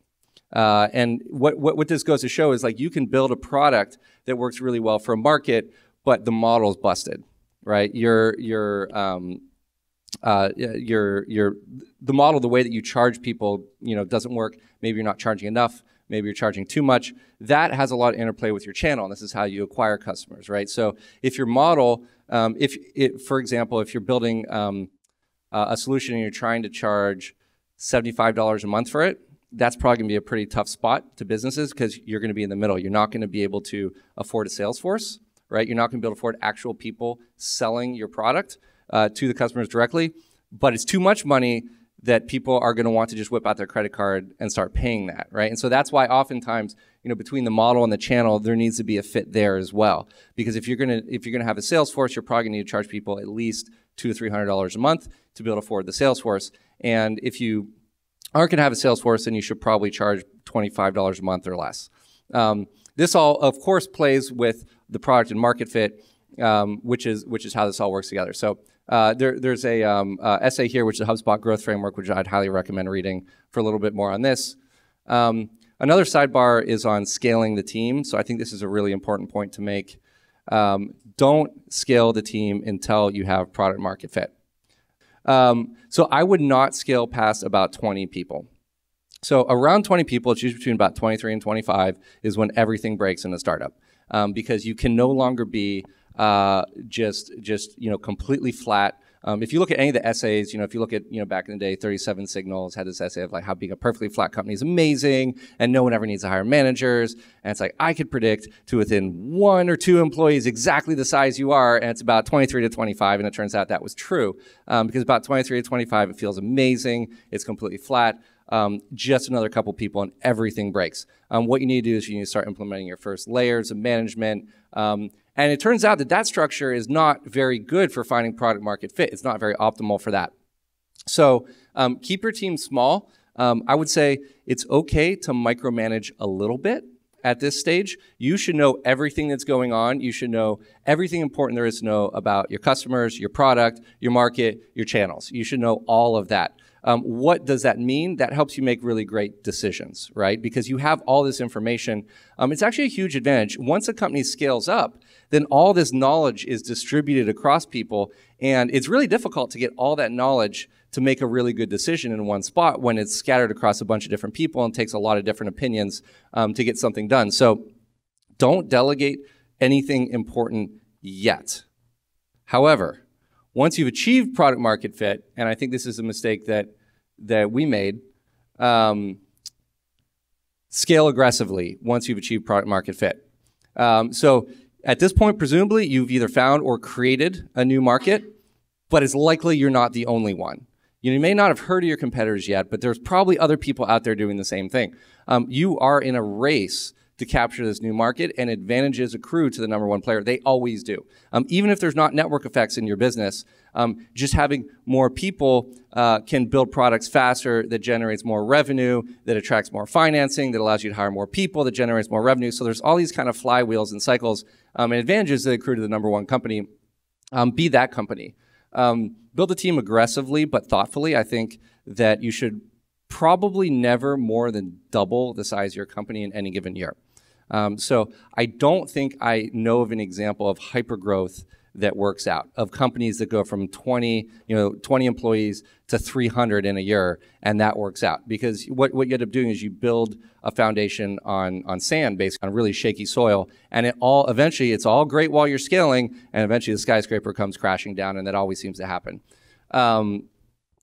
Uh, and what, what what this goes to show is like you can build a product that works really well for a market, but the model's busted, right? Your your um, uh, your your the model, the way that you charge people, you know, doesn't work. Maybe you're not charging enough. Maybe you're charging too much. That has a lot of interplay with your channel, and this is how you acquire customers, right? So if your model, um, if it, for example, if you're building um, uh, a solution and you're trying to charge seventy-five dollars a month for it, that's probably going to be a pretty tough spot to businesses because you're going to be in the middle. You're not going to be able to afford a sales force, right? You're not going to be able to afford actual people selling your product uh, to the customers directly. But it's too much money that people are going to want to just whip out their credit card and start paying that, right? And so that's why oftentimes, you know, between the model and the channel, there needs to be a fit there as well. Because if you're going to if you're going to have a sales force, you're probably going to need to charge people at least two to three hundred dollars a month to be able to afford the sales force. And if you aren't going to have a sales force, then you should probably charge twenty-five dollars a month or less. Um, this all, of course, plays with the product and market fit, um, which is which is how this all works together. So uh, there, there's a um, uh, essay here, which is a HubSpot growth framework, which I'd highly recommend reading for a little bit more on this. Um, another sidebar is on scaling the team. So I think this is a really important point to make. Um, don't scale the team until you have product market fit. Um, so I would not scale past about twenty people. So around twenty people, it's usually between about twenty-three and twenty-five is when everything breaks in a startup, um, because you can no longer be uh, just just you know completely flat. Um, if you look at any of the essays, you know, if you look at, you know, back in the day, thirty-seven Signals had this essay of like how being a perfectly flat company is amazing and no one ever needs to hire managers. And it's like, I could predict to within one or two employees exactly the size you are. And it's about twenty-three to twenty-five. And it turns out that was true, um, because about twenty-three to twenty-five, it feels amazing. It's completely flat. Um, just another couple people and everything breaks. Um, what you need to do is you need to start implementing your first layers of management. Um, And it turns out that that structure is not very good for finding product market fit. It's not very optimal for that. So um, keep your team small. Um, I would say it's okay to micromanage a little bit at this stage. You should know everything that's going on. You should know everything important there is to know about your customers, your product, your market, your channels. You should know all of that. Um, what does that mean? That helps you make really great decisions, right? Because you have all this information. Um, it's actually a huge advantage. Once a company scales up, then all this knowledge is distributed across people, and it's really difficult to get all that knowledge to make a really good decision in one spot when it's scattered across a bunch of different people and takes a lot of different opinions um, to get something done. So don't delegate anything important yet. However, once you've achieved product market fit, and I think this is a mistake that that we made, um, scale aggressively once you've achieved product market fit. Um, so at this point, presumably, you've either found or created a new market, but it's likely you're not the only one. You may not have heard of your competitors yet, but there's probably other people out there doing the same thing. Um, you are in a race to capture this new market, and advantages accrue to the number one player. They always do. Um, even if there's not network effects in your business, um, just having more people uh, can build products faster that generates more revenue, that attracts more financing, that allows you to hire more people, that generates more revenue. So there's all these kind of flywheels and cycles um, and advantages that accrue to the number one company. Um, be that company. Um, build a team aggressively but thoughtfully. I think that you should probably never more than double the size of your company in any given year. Um, so I don't think I know of an example of hypergrowth that works out, of companies that go from twenty, you know, twenty employees to three hundred in a year, and that works out. Because what, what you end up doing is you build a foundation on, on sand, based on really shaky soil, and it all eventually, it's all great while you're scaling, and eventually the skyscraper comes crashing down, and that always seems to happen. Um,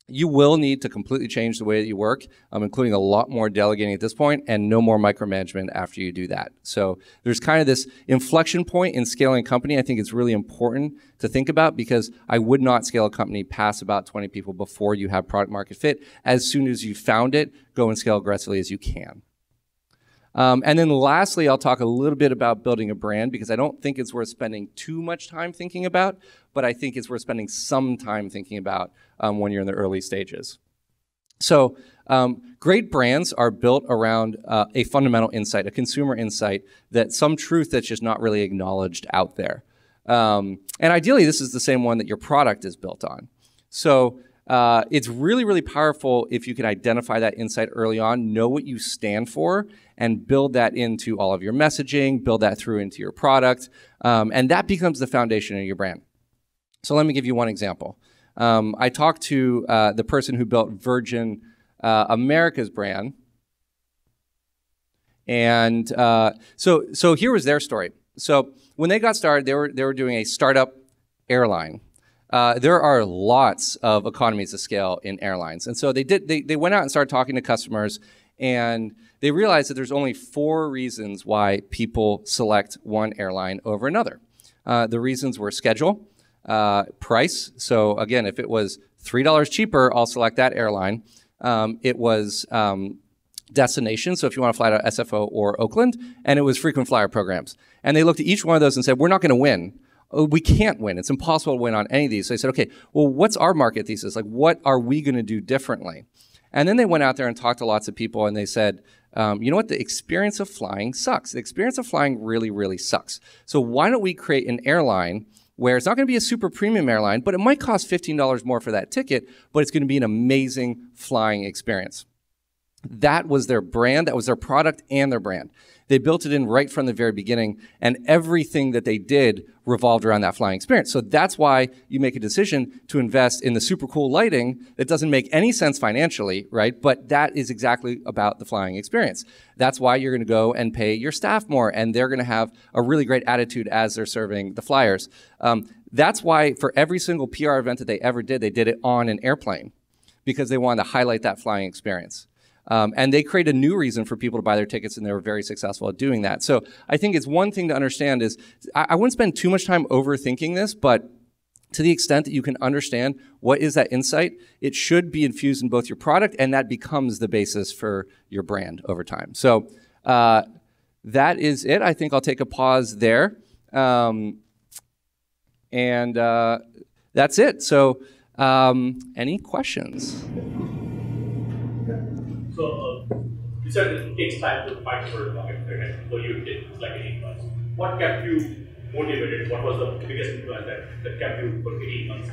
You will need to completely change the way that you work, um, including a lot more delegating at this point and no more micromanagement after you do that. So there's kind of this inflection point in scaling a company I think it's really important to think about, because I would not scale a company past about twenty people before you have product market fit. As soon as you found it, go and scale aggressively as you can. Um, and then lastly, I'll talk a little bit about building a brand, because I don't think it's worth spending too much time thinking about, but I think it's worth spending some time thinking about um, when you're in the early stages. So um, great brands are built around uh, a fundamental insight, a consumer insight, that some truth that's just not really acknowledged out there. Um, and ideally, this is the same one that your product is built on. So uh, it's really, really powerful if you can identify that insight early on, know what you stand for, and build that into all of your messaging, build that through into your product, um, and that becomes the foundation of your brand. So let me give you one example. Um, I talked to uh, the person who built Virgin uh, America's brand, and uh, so so here was their story. So when they got started, they were they were doing a startup airline. Uh, there are lots of economies of scale in airlines. And so they did. They, they went out and started talking to customers, and they realized that there's only four reasons why people select one airline over another. Uh, the reasons were schedule, uh, price. So again, if it was three dollars cheaper, I'll select that airline. Um, it was um, destination, so if you want to fly to S F O or Oakland, and it was frequent flyer programs. And they looked at each one of those and said, we're not going to win. We can't win. It's impossible to win on any of these. So they said, okay, well, what's our market thesis? Like, what are we going to do differently? And then they went out there and talked to lots of people, and they said, um, you know what? The experience of flying sucks. The experience of flying really, really sucks. So why don't we create an airline where it's not going to be a super premium airline, but it might cost fifteen dollars more for that ticket, but it's going to be an amazing flying experience. That was their brand. That was their product and their brand. They built it in right from the very beginning, and everything that they did revolved around that flying experience. So that's why you make a decision to invest in the super cool lighting that doesn't make any sense financially, right? But that is exactly about the flying experience. That's why you're going to go and pay your staff more, and they're going to have a really great attitude as they're serving the flyers. Um, that's why for every single P R event that they ever did, they did it on an airplane, because they wanted to highlight that flying experience. Um, and they create a new reason for people to buy their tickets, and they were very successful at doing that. So I think it's one thing to understand is, I, I wouldn't spend too much time overthinking this, but to the extent that you can understand what is that insight, it should be infused in both your product, and that becomes the basis for your brand over time. So uh, that is it. I think I'll take a pause there. Um, and uh, that's it. So um, any questions? So, uh, you said it takes time to fight for a market fit, so you did like eighteen months. What kept you motivated? What was the biggest influence that, that kept you for eighteen months?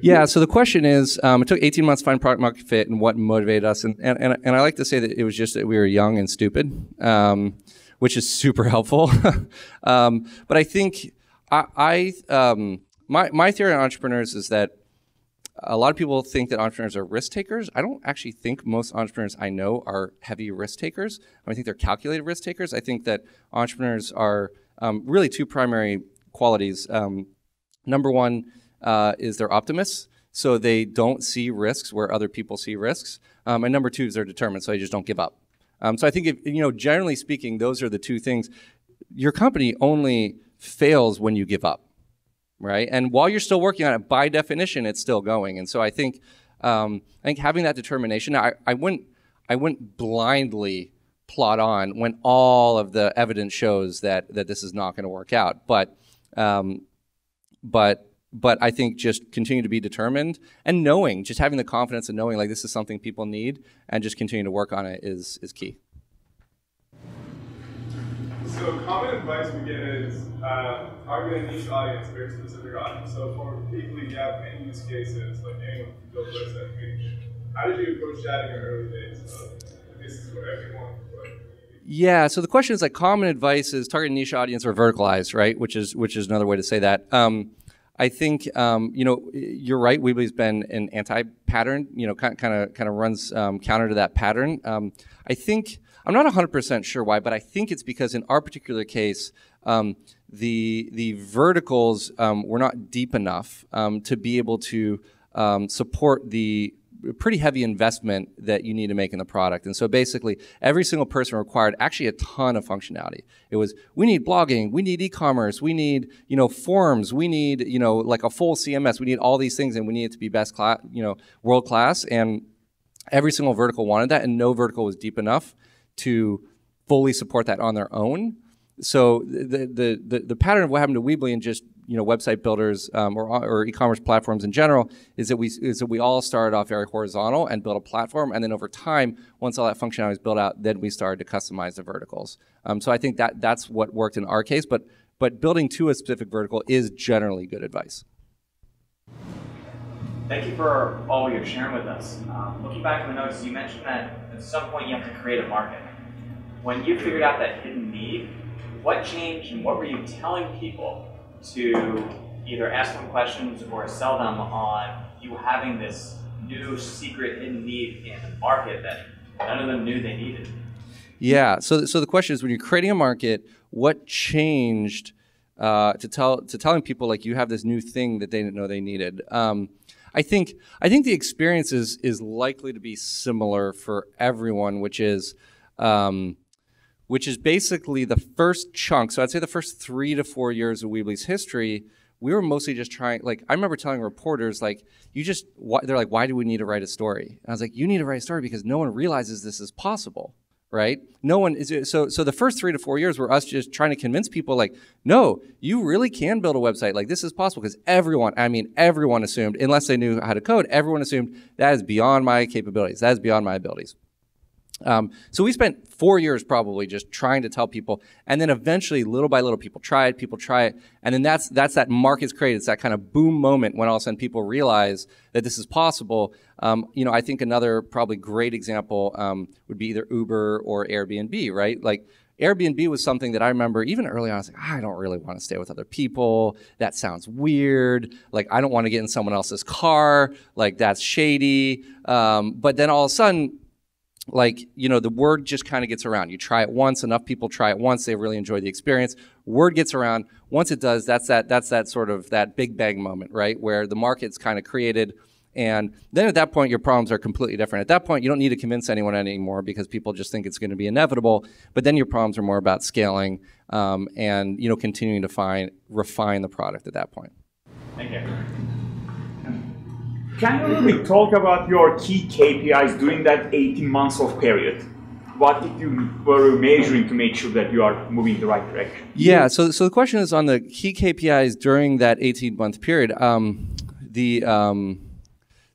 Yeah, so the question is, um, it took eighteen months to find product market fit, and what motivated us. And, and, and, and I like to say that it was just that we were young and stupid, um, which is super helpful. um, but I think I, I um, my, my theory on entrepreneurs is that a lot of people think that entrepreneurs are risk takers. I don't actually think most entrepreneurs I know are heavy risk takers. I think they're calculated risk takers. I think that entrepreneurs are um, really two primary qualities. Um, number one uh, is they're optimists. So they don't see risks where other people see risks. Um, and number two is they're determined, so they just don't give up. Um, so I think, if, you know, generally speaking, those are the two things. Your company only fails when you give up. Right, and while you're still working on it, by definition, it's still going. And so I think, um, I think having that determination, I, I wouldn't, I wouldn't blindly plot on when all of the evidence shows that that this is not going to work out. But, um, but, but I think just continue to be determined and knowing, just having the confidence and knowing like this is something people need, and just continue to work on it is is key. So common advice we get is uh, target a niche audience, very specific audience. So for people you have any use cases, like anyone can build a website page. How did you approach that in your early days? So this is what everyone would. Yeah. So the question is like common advice is target a niche audience or verticalize, right? Which is which is another way to say that. Um, I think um, you know you're right. Weebly's been an anti-pattern. You know, kind kind of kind of runs um, counter to that pattern. Um, I think. I'm not one hundred percent sure why, but I think it's because in our particular case, um, the the verticals um, were not deep enough um, to be able to um, support the pretty heavy investment that you need to make in the product. And so basically, every single person required actually a ton of functionality. It was, we need blogging, we need e-commerce, we need, you know, forms, we need, you know, like a full C M S, we need all these things, and we need it to be best class, you know, world class. And every single vertical wanted that, and no vertical was deep enough to fully support that on their own. So the, the, the, the pattern of what happened to Weebly and just, you know, website builders um, or, or e-commerce platforms in general is that, we, is that we all started off very horizontal and built a platform, and then over time, once all that functionality was built out, then we started to customize the verticals. Um, so I think that that's what worked in our case, but, but building to a specific vertical is generally good advice. Thank you for all you're sharing with us. Um, looking back at the notes, you mentioned that at some point you have to create a market. When you figured out that hidden need, what changed and what were you telling people to either ask them questions or sell them on you having this new secret hidden need in the market that none of them knew they needed? Yeah, so, so the question is, when you're creating a market, what changed uh, to tell to telling people like you have this new thing that they didn't know they needed. Um, I think I think the experience is is likely to be similar for everyone, which is um, which is basically the first chunk. So I'd say the first three to four years of Weebly's history, we were mostly just trying. Like I remember telling reporters, like you just wh they're like, why do we need to write a story? And I was like, you need to write a story because no one realizes this is possible. Right? No one is so. So the first three to four years were us just trying to convince people, like, no, you really can build a website. Like this is possible because everyone, I mean, everyone assumed, unless they knew how to code, everyone assumed that is beyond my capabilities. That is beyond my abilities. Um, so we spent four years probably just trying to tell people, and then eventually, little by little, people try it, people try it, and then that's that's that market's created. It's that kind of boom moment when all of a sudden people realize that this is possible. Um, you know, I think another probably great example um, would be either Uber or Airbnb, right? Like Airbnb was something that I remember even early on, I was like, I don't really want to stay with other people. That sounds weird. Like, I don't want to get in someone else's car. Like, that's shady. Um, but then all of a sudden, like, you know, the word just kind of gets around. You try it once, enough people try it once, they really enjoy the experience. Word gets around. Once it does, that's that, that's that sort of that big bang moment, right? Where the market's kind of created. And then at that point, your problems are completely different. At that point, you don't need to convince anyone anymore because people just think it's going to be inevitable. But then your problems are more about scaling um, and, you know, continuing to find, refine the product at that point. Thank you. Can you really talk about your key K P Is during that eighteen months of period? What did you were measuring to make sure that you are moving in the right direction? Yeah, so, so the question is on the key K P Is during that eighteen-month period. Um, the... Um,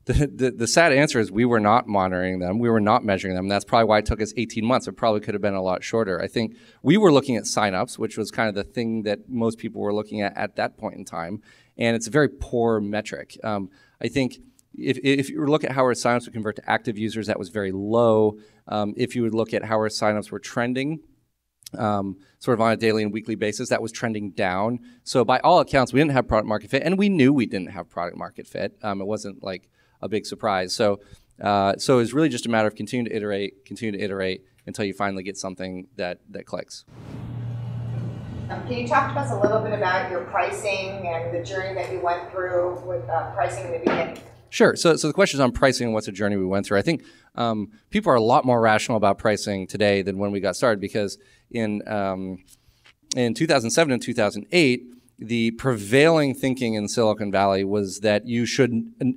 The, the, the sad answer is we were not monitoring them. We were not measuring them. That's probably why it took us eighteen months. It probably could have been a lot shorter. I think we were looking at signups, which was kind of the thing that most people were looking at at that point in time. And it's a very poor metric. Um, I think if, if you look at how our signups would convert to active users, that was very low. Um, if you would look at how our signups were trending, um, sort of on a daily and weekly basis, that was trending down. So by all accounts, we didn't have product market fit. And we knew we didn't have product market fit. Um, it wasn't like a big surprise. So, uh, so it's really just a matter of continue to iterate, continue to iterate until you finally get something that that clicks. Um, can you talk to us a little bit about your pricing and the journey that you went through with uh, pricing in the beginning? Sure. So, so the question is on pricing and what's a journey we went through. I think um, people are a lot more rational about pricing today than when we got started because in um, in two thousand seven and two thousand eight. The prevailing thinking in Silicon Valley was that you should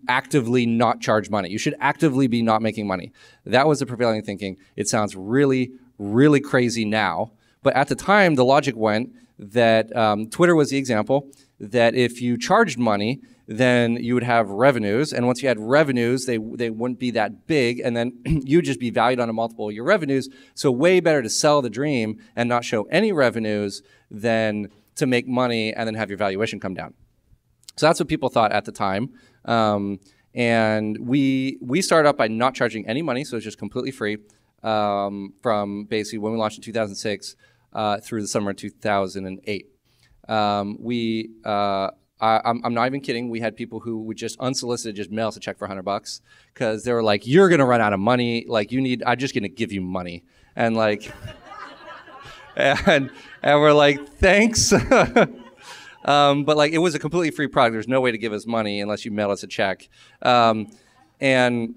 actively not charge money. You should actively be not making money. That was the prevailing thinking. It sounds really, really crazy now. But at the time, the logic went that um, Twitter was the example, that if you charged money, then you would have revenues. And once you had revenues, they, they wouldn't be that big. And then you'd just be valued on a multiple of your revenues. So way better to sell the dream and not show any revenues than to make money and then have your valuation come down. So that's what people thought at the time. Um, and we we started out by not charging any money, so it's just completely free um, from basically when we launched in two thousand six uh, through the summer of two thousand eight. Um, we, uh, I, I'm, I'm not even kidding, we had people who would just unsolicited just mail us a check for a hundred bucks because they were like, you're gonna run out of money, like you need, I'm just gonna give you money. And like, and and we're like, thanks. um, but like, it was a completely free product. There's no way to give us money unless you mail us a check. Um, and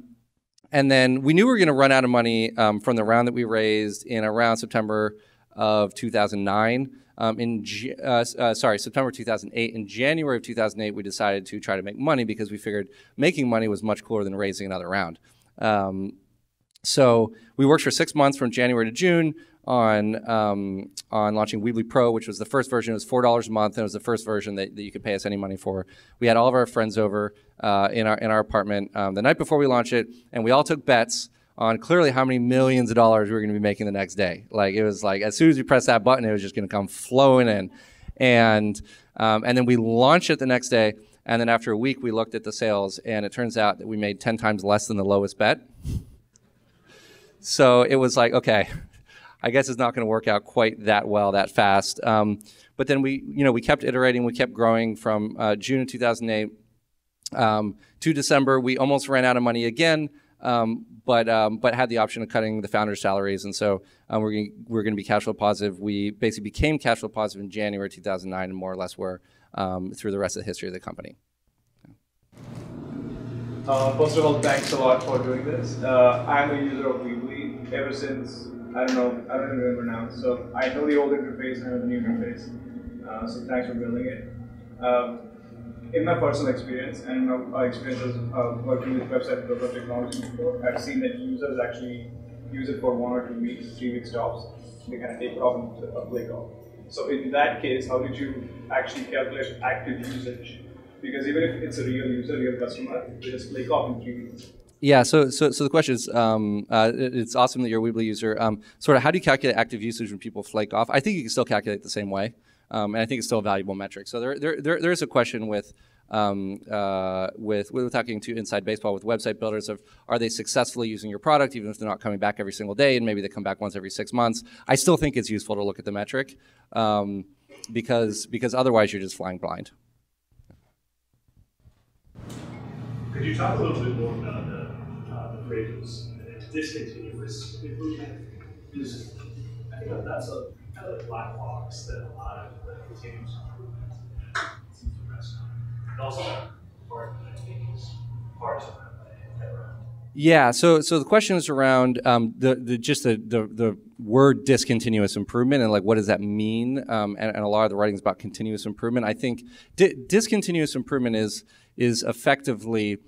and then we knew we were going to run out of money um, from the round that we raised in around September of two thousand nine. Um, in uh, uh, sorry, September two thousand eight. In January of two thousand eight, we decided to try to make money because we figured making money was much cooler than raising another round. Um, so we worked for six months from January to June. On um, on launching Weebly Pro, which was the first version. It was four dollars a month, and it was the first version that, that you could pay us any money for. We had all of our friends over uh, in our in our apartment um, the night before we launched it, and we all took bets on clearly how many millions of dollars we were going to be making the next day. Like it was like as soon as we pressed that button, it was just going to come flowing in, and um, and then we launched it the next day, and then after a week we looked at the sales, and it turns out that we made ten times less than the lowest bet. So it was like, okay, I guess it's not going to work out quite that well that fast. Um, but then we, you know, we kept iterating. We kept growing from uh, June of two thousand eight um, to December. We almost ran out of money again. um, but um, but had the option of cutting the founders' salaries, and so um, we're gonna, we're going to be cash flow positive. We basically became cash flow positive in January two thousand nine, and more or less were um, through the rest of the history of the company. Uh, first of all, thanks a lot for doing this. Uh, I'm a user of Weebly ever since, I don't know, I don't remember now. So I know the old interface and I know the new interface. Uh, so thanks for building it. Um, in my personal experience and my, my experiences uh, working with website builder technology before, I've seen that users actually use it for one or two weeks, three weeks tops. They kind of take it off and click off. So in that case, how did you actually calculate active usage? Because even if it's a real user, real customer, they just click off in three weeks. Yeah, so so so the question is, um, uh, it's awesome that you're a Weebly user. Um, sort of, how do you calculate active usage when people flake off? I think you can still calculate it the same way, um, and I think it's still a valuable metric. So there there there, there is a question with um, uh, with we're talking to inside baseball with website builders of, are they successfully using your product even if they're not coming back every single day, and maybe they come back once every six months? I still think it's useful to look at the metric um, because because otherwise you're just flying blind. Could you talk a little bit more about the phrases and discontinuous improvement? Because I think that that's a kind of a black box that a lot of the continuous improvement seems to rest on. And also, part I think is parts of that. Yeah. So, so the question is around um, the the just the, the the word discontinuous improvement and like what does that mean? Um, and, and a lot of the writing is about continuous improvement. I think di discontinuous improvement is is effectively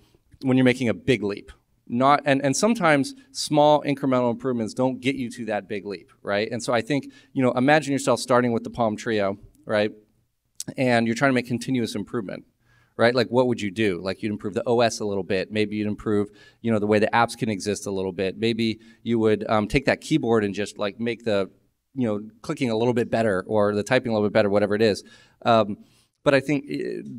when you're making a big leap. Not and, and sometimes small incremental improvements don't get you to that big leap, right? And so I think, you know, imagine yourself starting with the Palm Trio, right? And you're trying to make continuous improvement, right? Like what would you do? Like you'd improve the O S a little bit. Maybe you'd improve, you know, the way the apps can exist a little bit. Maybe you would um, take that keyboard and just like make the, you know, clicking a little bit better or the typing a little bit better, whatever it is. Um, But I think,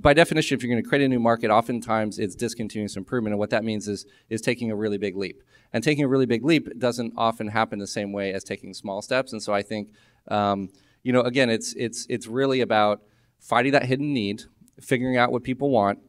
by definition, if you're going to create a new market, oftentimes it's discontinuous improvement, and what that means is is taking a really big leap. And taking a really big leap doesn't often happen the same way as taking small steps. And so I think, um, you know, again, it's it's it's really about finding that hidden need, figuring out what people want,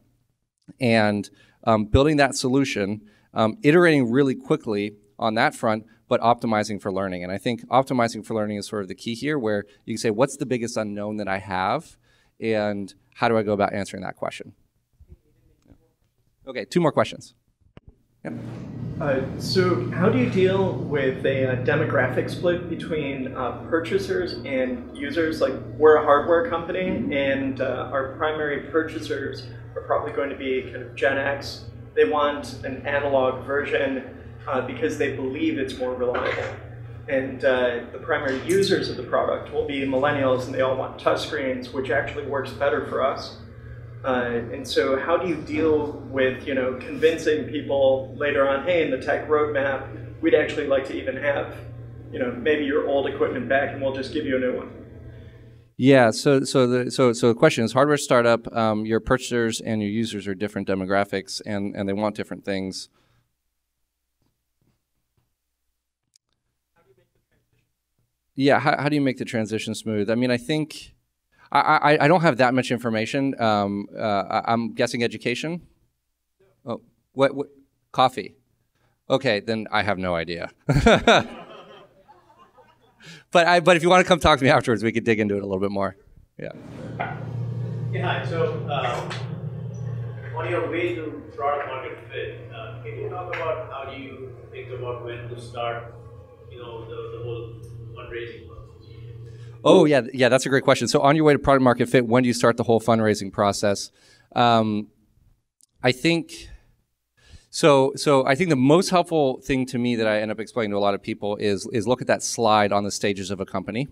and um, building that solution, um, iterating really quickly on that front, but optimizing for learning. And I think optimizing for learning is sort of the key here, where you can say, what's the biggest unknown that I have? And how do I go about answering that question? Okay, two more questions. Yep. Uh, so how do you deal with a uh, demographic split between uh, purchasers and users? Like, we're a hardware company, and uh, our primary purchasers are probably going to be kind of Gen X. They want an analog version uh, because they believe it's more reliable. And uh, the primary users of the product will be millennials, and they all want touchscreens, which actually works better for us. Uh, and so how do you deal with, you know, convincing people later on, hey, in the tech roadmap, we'd actually like to even have, you know, maybe your old equipment back, and we'll just give you a new one? Yeah, so so the so so the question is, hardware startup, um, your purchasers and your users are different demographics, and and they want different things. Yeah, how, how do you make the transition smooth? I mean, I think, I, I, I don't have that much information. Um, uh, I, I'm guessing education? No. Oh, what, what, coffee? Okay, then I have no idea. but I, but if you want to come talk to me afterwards, we could dig into it a little bit more. Yeah. Yeah, hi, so uh, on your way to product market fit, uh, can you talk about how do you think about when to start, you know, the, the whole fundraising process? Oh yeah, yeah, that's a great question. So on your way to product market fit, when do you start the whole fundraising process? Um, I think so. So I think the most helpful thing to me that I end up explaining to a lot of people is is look at that slide on the stages of a company,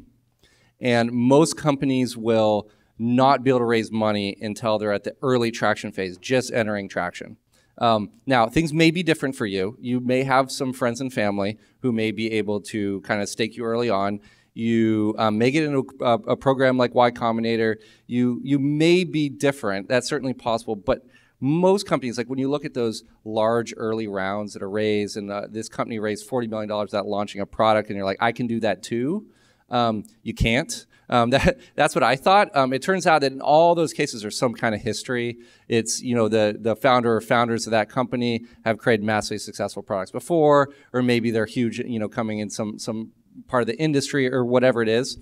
and most companies will not be able to raise money until they're at the early traction phase, just entering traction. Um, now, things may be different for you. You may have some friends and family who may be able to kind of stake you early on. You um, may get into a, a program like Y Combinator. You, you may be different. That's certainly possible. But most companies, like when you look at those large early rounds that are raised, and uh, this company raised forty million dollars without launching a product, and you're like, I can do that too. um, you can't. Um, that, that's what I thought. Um, it turns out that in all those cases there's some kind of history. It's, you know, the, the founder or founders of that company have created massively successful products before, or maybe they're huge, you know, coming in some, some part of the industry or whatever it is.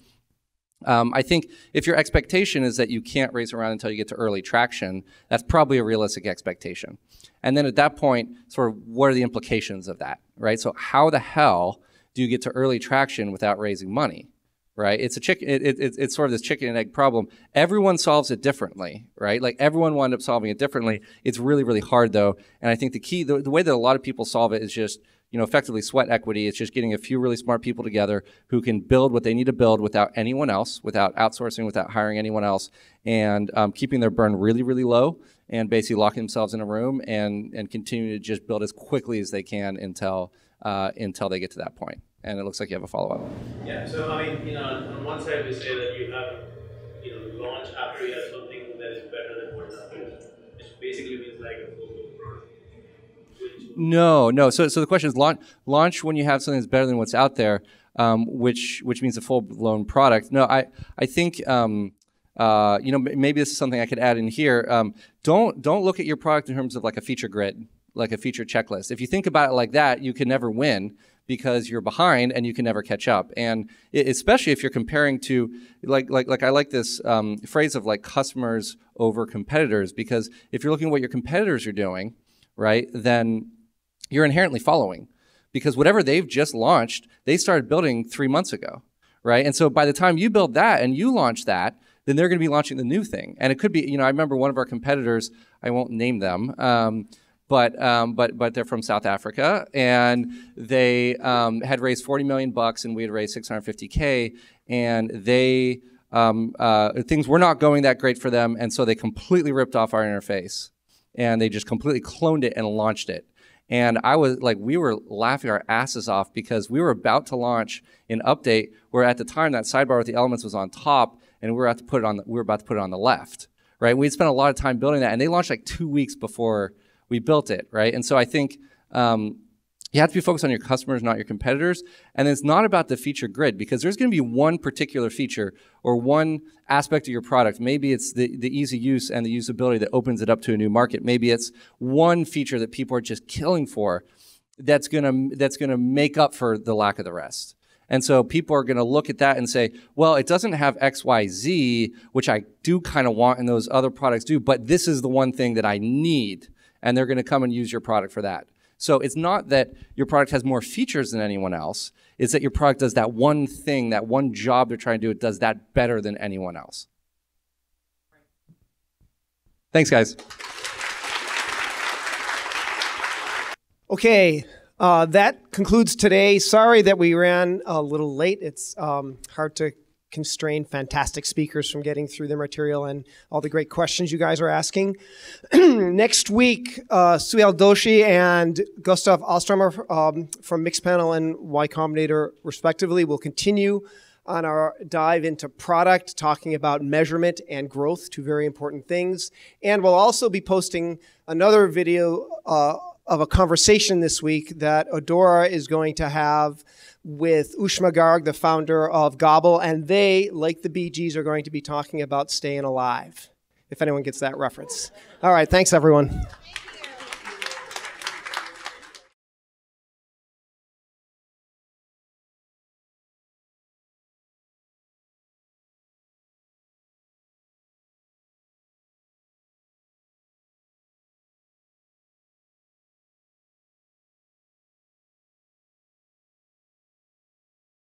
Um, I think if your expectation is that you can't race around until you get to early traction, that's probably a realistic expectation. And then at that point, sort of what are the implications of that, right? So how the hell do you get to early traction without raising money? Right, it's a chicken. It, it, it's sort of this chicken and egg problem. Everyone solves it differently, right? Like everyone wound up solving it differently. It's really, really hard though. And I think the key, the, the way that a lot of people solve it is just, you know, effectively sweat equity. It's just getting a few really smart people together who can build what they need to build without anyone else, without outsourcing, without hiring anyone else, and um, keeping their burn really, really low, and basically locking themselves in a room and and continue to just build as quickly as they can until uh, until they get to that point. And it looks like you have a follow-up. Yeah, so I mean, you know, on one side we say that you have, you know, launch after you have something that is better than what's out there, which basically means like a full product. No, no. So, so the question is launch, launch when you have something that's better than what's out there, um, which which means a full-blown product. No, I I think. Um, Uh, you know, maybe this is something I could add in here. Um, don't don't look at your product in terms of like a feature grid, like a feature checklist. If you think about it like that, you can never win because you're behind and you can never catch up. And it, especially if you're comparing to, like like like I like this um, phrase of like customers over competitors, because if you're looking at what your competitors are doing, right, then you're inherently following, because whatever they've just launched, they started building three months ago, right? And so by the time you build that and you launch that, then they're going to be launching the new thing. And it could be, you know, I remember one of our competitors, I won't name them, um, but, um, but, but they're from South Africa, and they um, had raised forty million bucks and we had raised six hundred fifty K, and they, um, uh, things were not going that great for them, and so they completely ripped off our interface. And they just completely cloned it and launched it. And I was like, we were laughing our asses off because we were about to launch an update where at the time that sidebar with the elements was on top, and we were about to put it on the, we were about to put it on the left, right? We had spent a lot of time building that, and they launched like two weeks before we built it, right? And so I think um, you have to be focused on your customers, not your competitors. And it's not about the feature grid, because there's going to be one particular feature or one aspect of your product. Maybe it's the, the easy use and the usability that opens it up to a new market. Maybe it's one feature that people are just killing for that's going to that's going to make up for the lack of the rest. And so people are going to look at that and say, well, it doesn't have X, Y, Z, which I do kind of want and those other products do, but this is the one thing that I need. And they're going to come and use your product for that. So it's not that your product has more features than anyone else. It's that your product does that one thing, that one job they're trying to do. It does that better than anyone else. Thanks, guys. Okay. Uh, that concludes today. Sorry that we ran a little late. It's um, hard to constrain fantastic speakers from getting through their material and all the great questions you guys are asking. Next week, uh, Suyel Doshi and Gustav Alstromer um, from Mixpanel and Y Combinator, respectively, will continue on our dive into product, talking about measurement and growth, two very important things. And we'll also be posting another video uh, of a conversation this week that Adora is going to have with Ushma Garg, the founder of Gobble, and they, like the Bee Gees, are going to be talking about staying alive, if anyone gets that reference. All right, thanks, everyone.